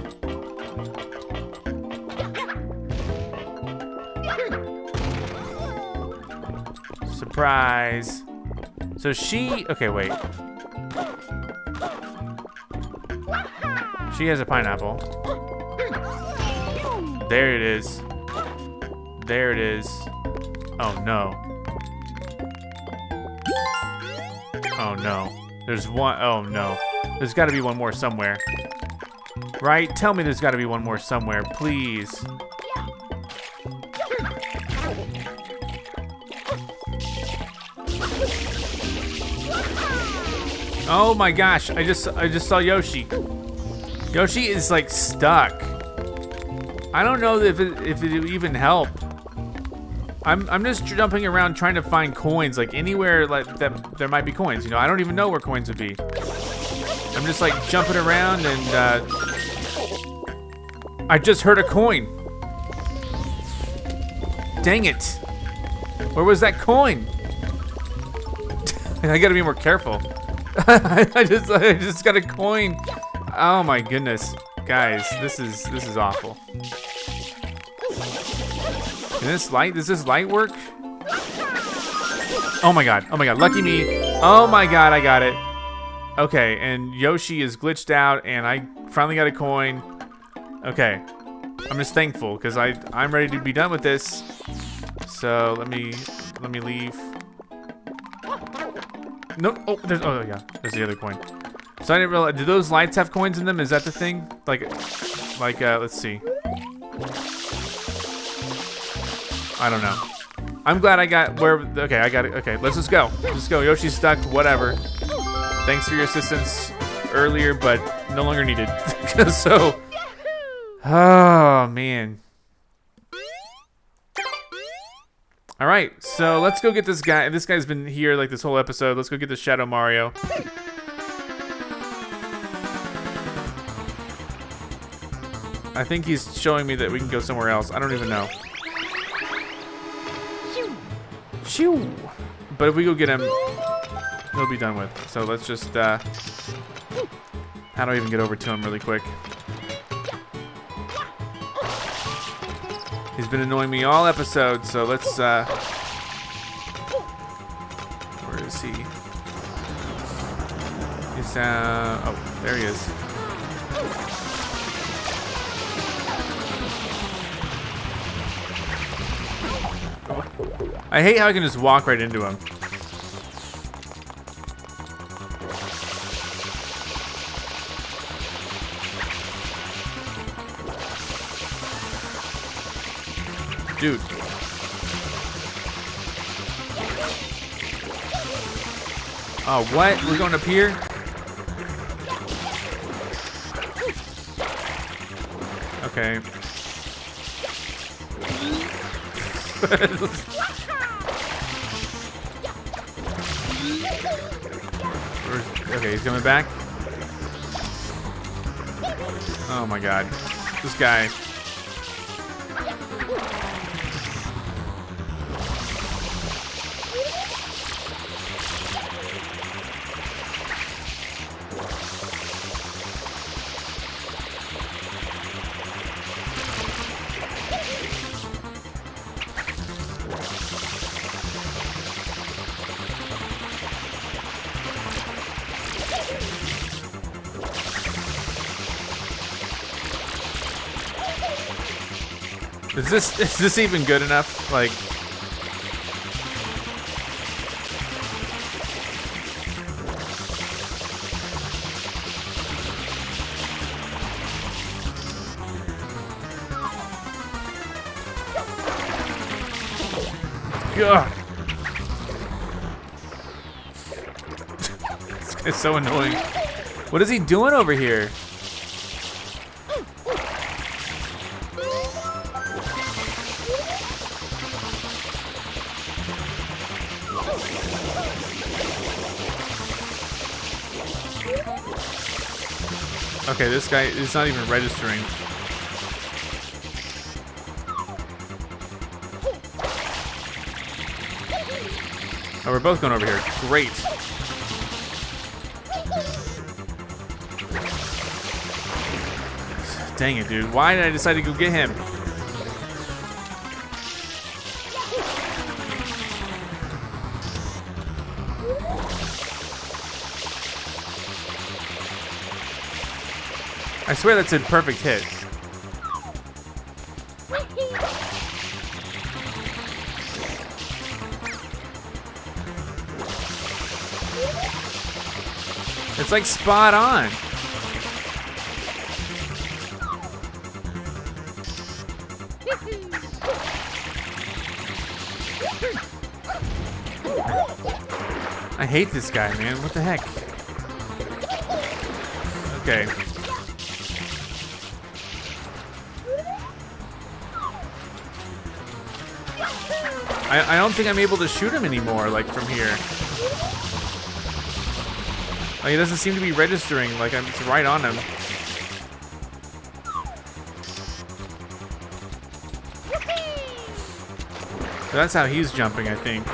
Surprise. So she, okay, wait. She has a pineapple. There it is. There it is. Oh no. Oh no. There's one, oh no. There's gotta be one more somewhere. Right? Tell me there's gotta be one more somewhere, please. Oh my gosh, I just saw Yoshi. Yoshi is like stuck. I don't know if it even help. I'm just jumping around trying to find coins, like anywhere like that there might be coins, you know. I don't even know where coins would be. I'm just like jumping around and I just heard a coin. Dang it. Where was that coin? I gotta be more careful. I just got a coin. Oh my goodness, guys, this is awful. Is this light work? Oh my god! Oh my god! Lucky me! Oh my god! I got it. Okay, and Yoshi is glitched out, and I finally got a coin. Okay, I'm just thankful because I'm ready to be done with this. So let me leave. Nope. Oh, there's. Oh, yeah. There's the other coin. So I didn't realize. Do those lights have coins in them? Is that the thing? Like, let's see. I don't know. I'm glad I got where. Okay, I got it. Okay, let's just go. Let's go. Yoshi's stuck. Whatever. Thanks for your assistance earlier, but no longer needed. So. Oh man. All right, so let's go get this guy. This guy's been here like this whole episode. Let's go get this Shadow Mario. I think he's showing me that we can go somewhere else. I don't even know. Shoo! But if we go get him, he'll be done with. So let's just, how do I even get over to him really quick? He's been annoying me all episode, so let's, where is he? He's, oh, there he is. I hate how I can just walk right into him. Dude. Oh, what? We're going up here? Okay. Okay, he's coming back. Oh my god. This guy. Is this even good enough? Like, God, this guy's so annoying. What is he doing over here? Okay, this guy is not even registering. Oh, we're both going over here. Great. Dang it, dude. Why did I decide to go get him? I swear that's a perfect hit. It's like spot on. I hate this guy, man. What the heck? Okay. I don't think I'm able to shoot him anymore, like, from here. Like, he doesn't seem to be registering, like, it's right on him. So that's how he's jumping, I think.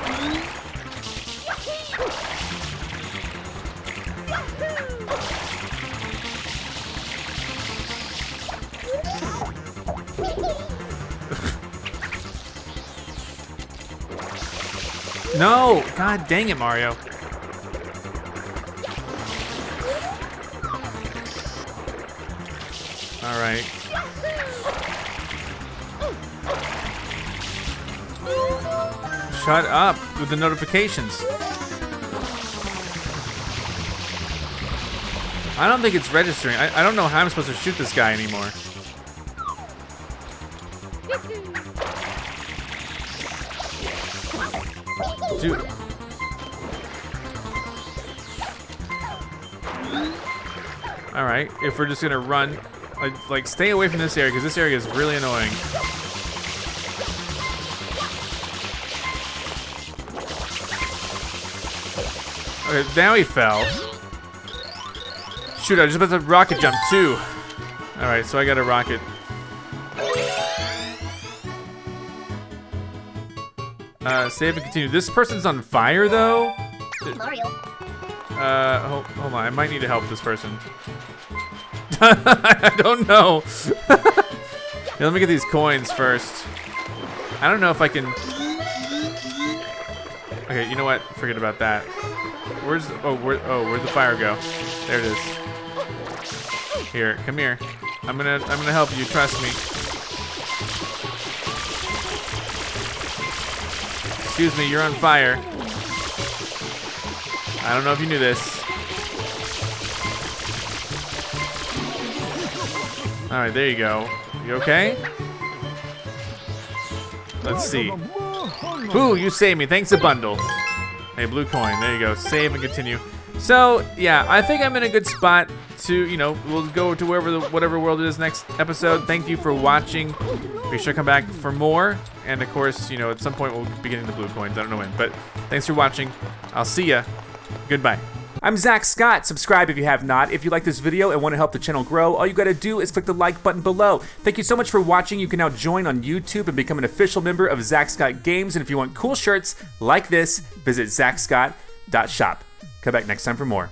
No! God dang it, Mario. Alright. Shut up with the notifications. I don't think it's registering. I don't know how I'm supposed to shoot this guy anymore. Dude. Alright, if we're just gonna run, like stay away from this area, because this area is really annoying. Okay, now he fell. Shoot, I was just about to rocket jump too. Alright, so I got a rocket. Save and continue. This person's on fire though? Mario. Hold on, I might need to help this person. I don't know. Now, let me get these coins first. I don't know if I can... Okay, you know what? Forget about that. Where's... where'd the fire go? There it is. Here, come here. I'm gonna help you, trust me. Excuse me, you're on fire. I don't know if you knew this. All right, there you go. You okay? Let's see. Ooh, you saved me, thanks a bundle. Hey, blue coin, there you go. Save and continue. So, yeah, I think I'm in a good spot to, you know, we'll go to wherever whatever world it is next episode. Thank you for watching. Be sure to come back for more. And of course, you know, at some point we'll be getting the blue coins. I don't know when, but thanks for watching. I'll see ya. Goodbye. I'm Zack Scott. Subscribe if you have not. If you like this video and want to help the channel grow, all you gotta do is click the like button below. Thank you so much for watching. You can now join on YouTube and become an official member of Zack Scott Games. And if you want cool shirts like this, visit ZackScott.shop. Come back next time for more.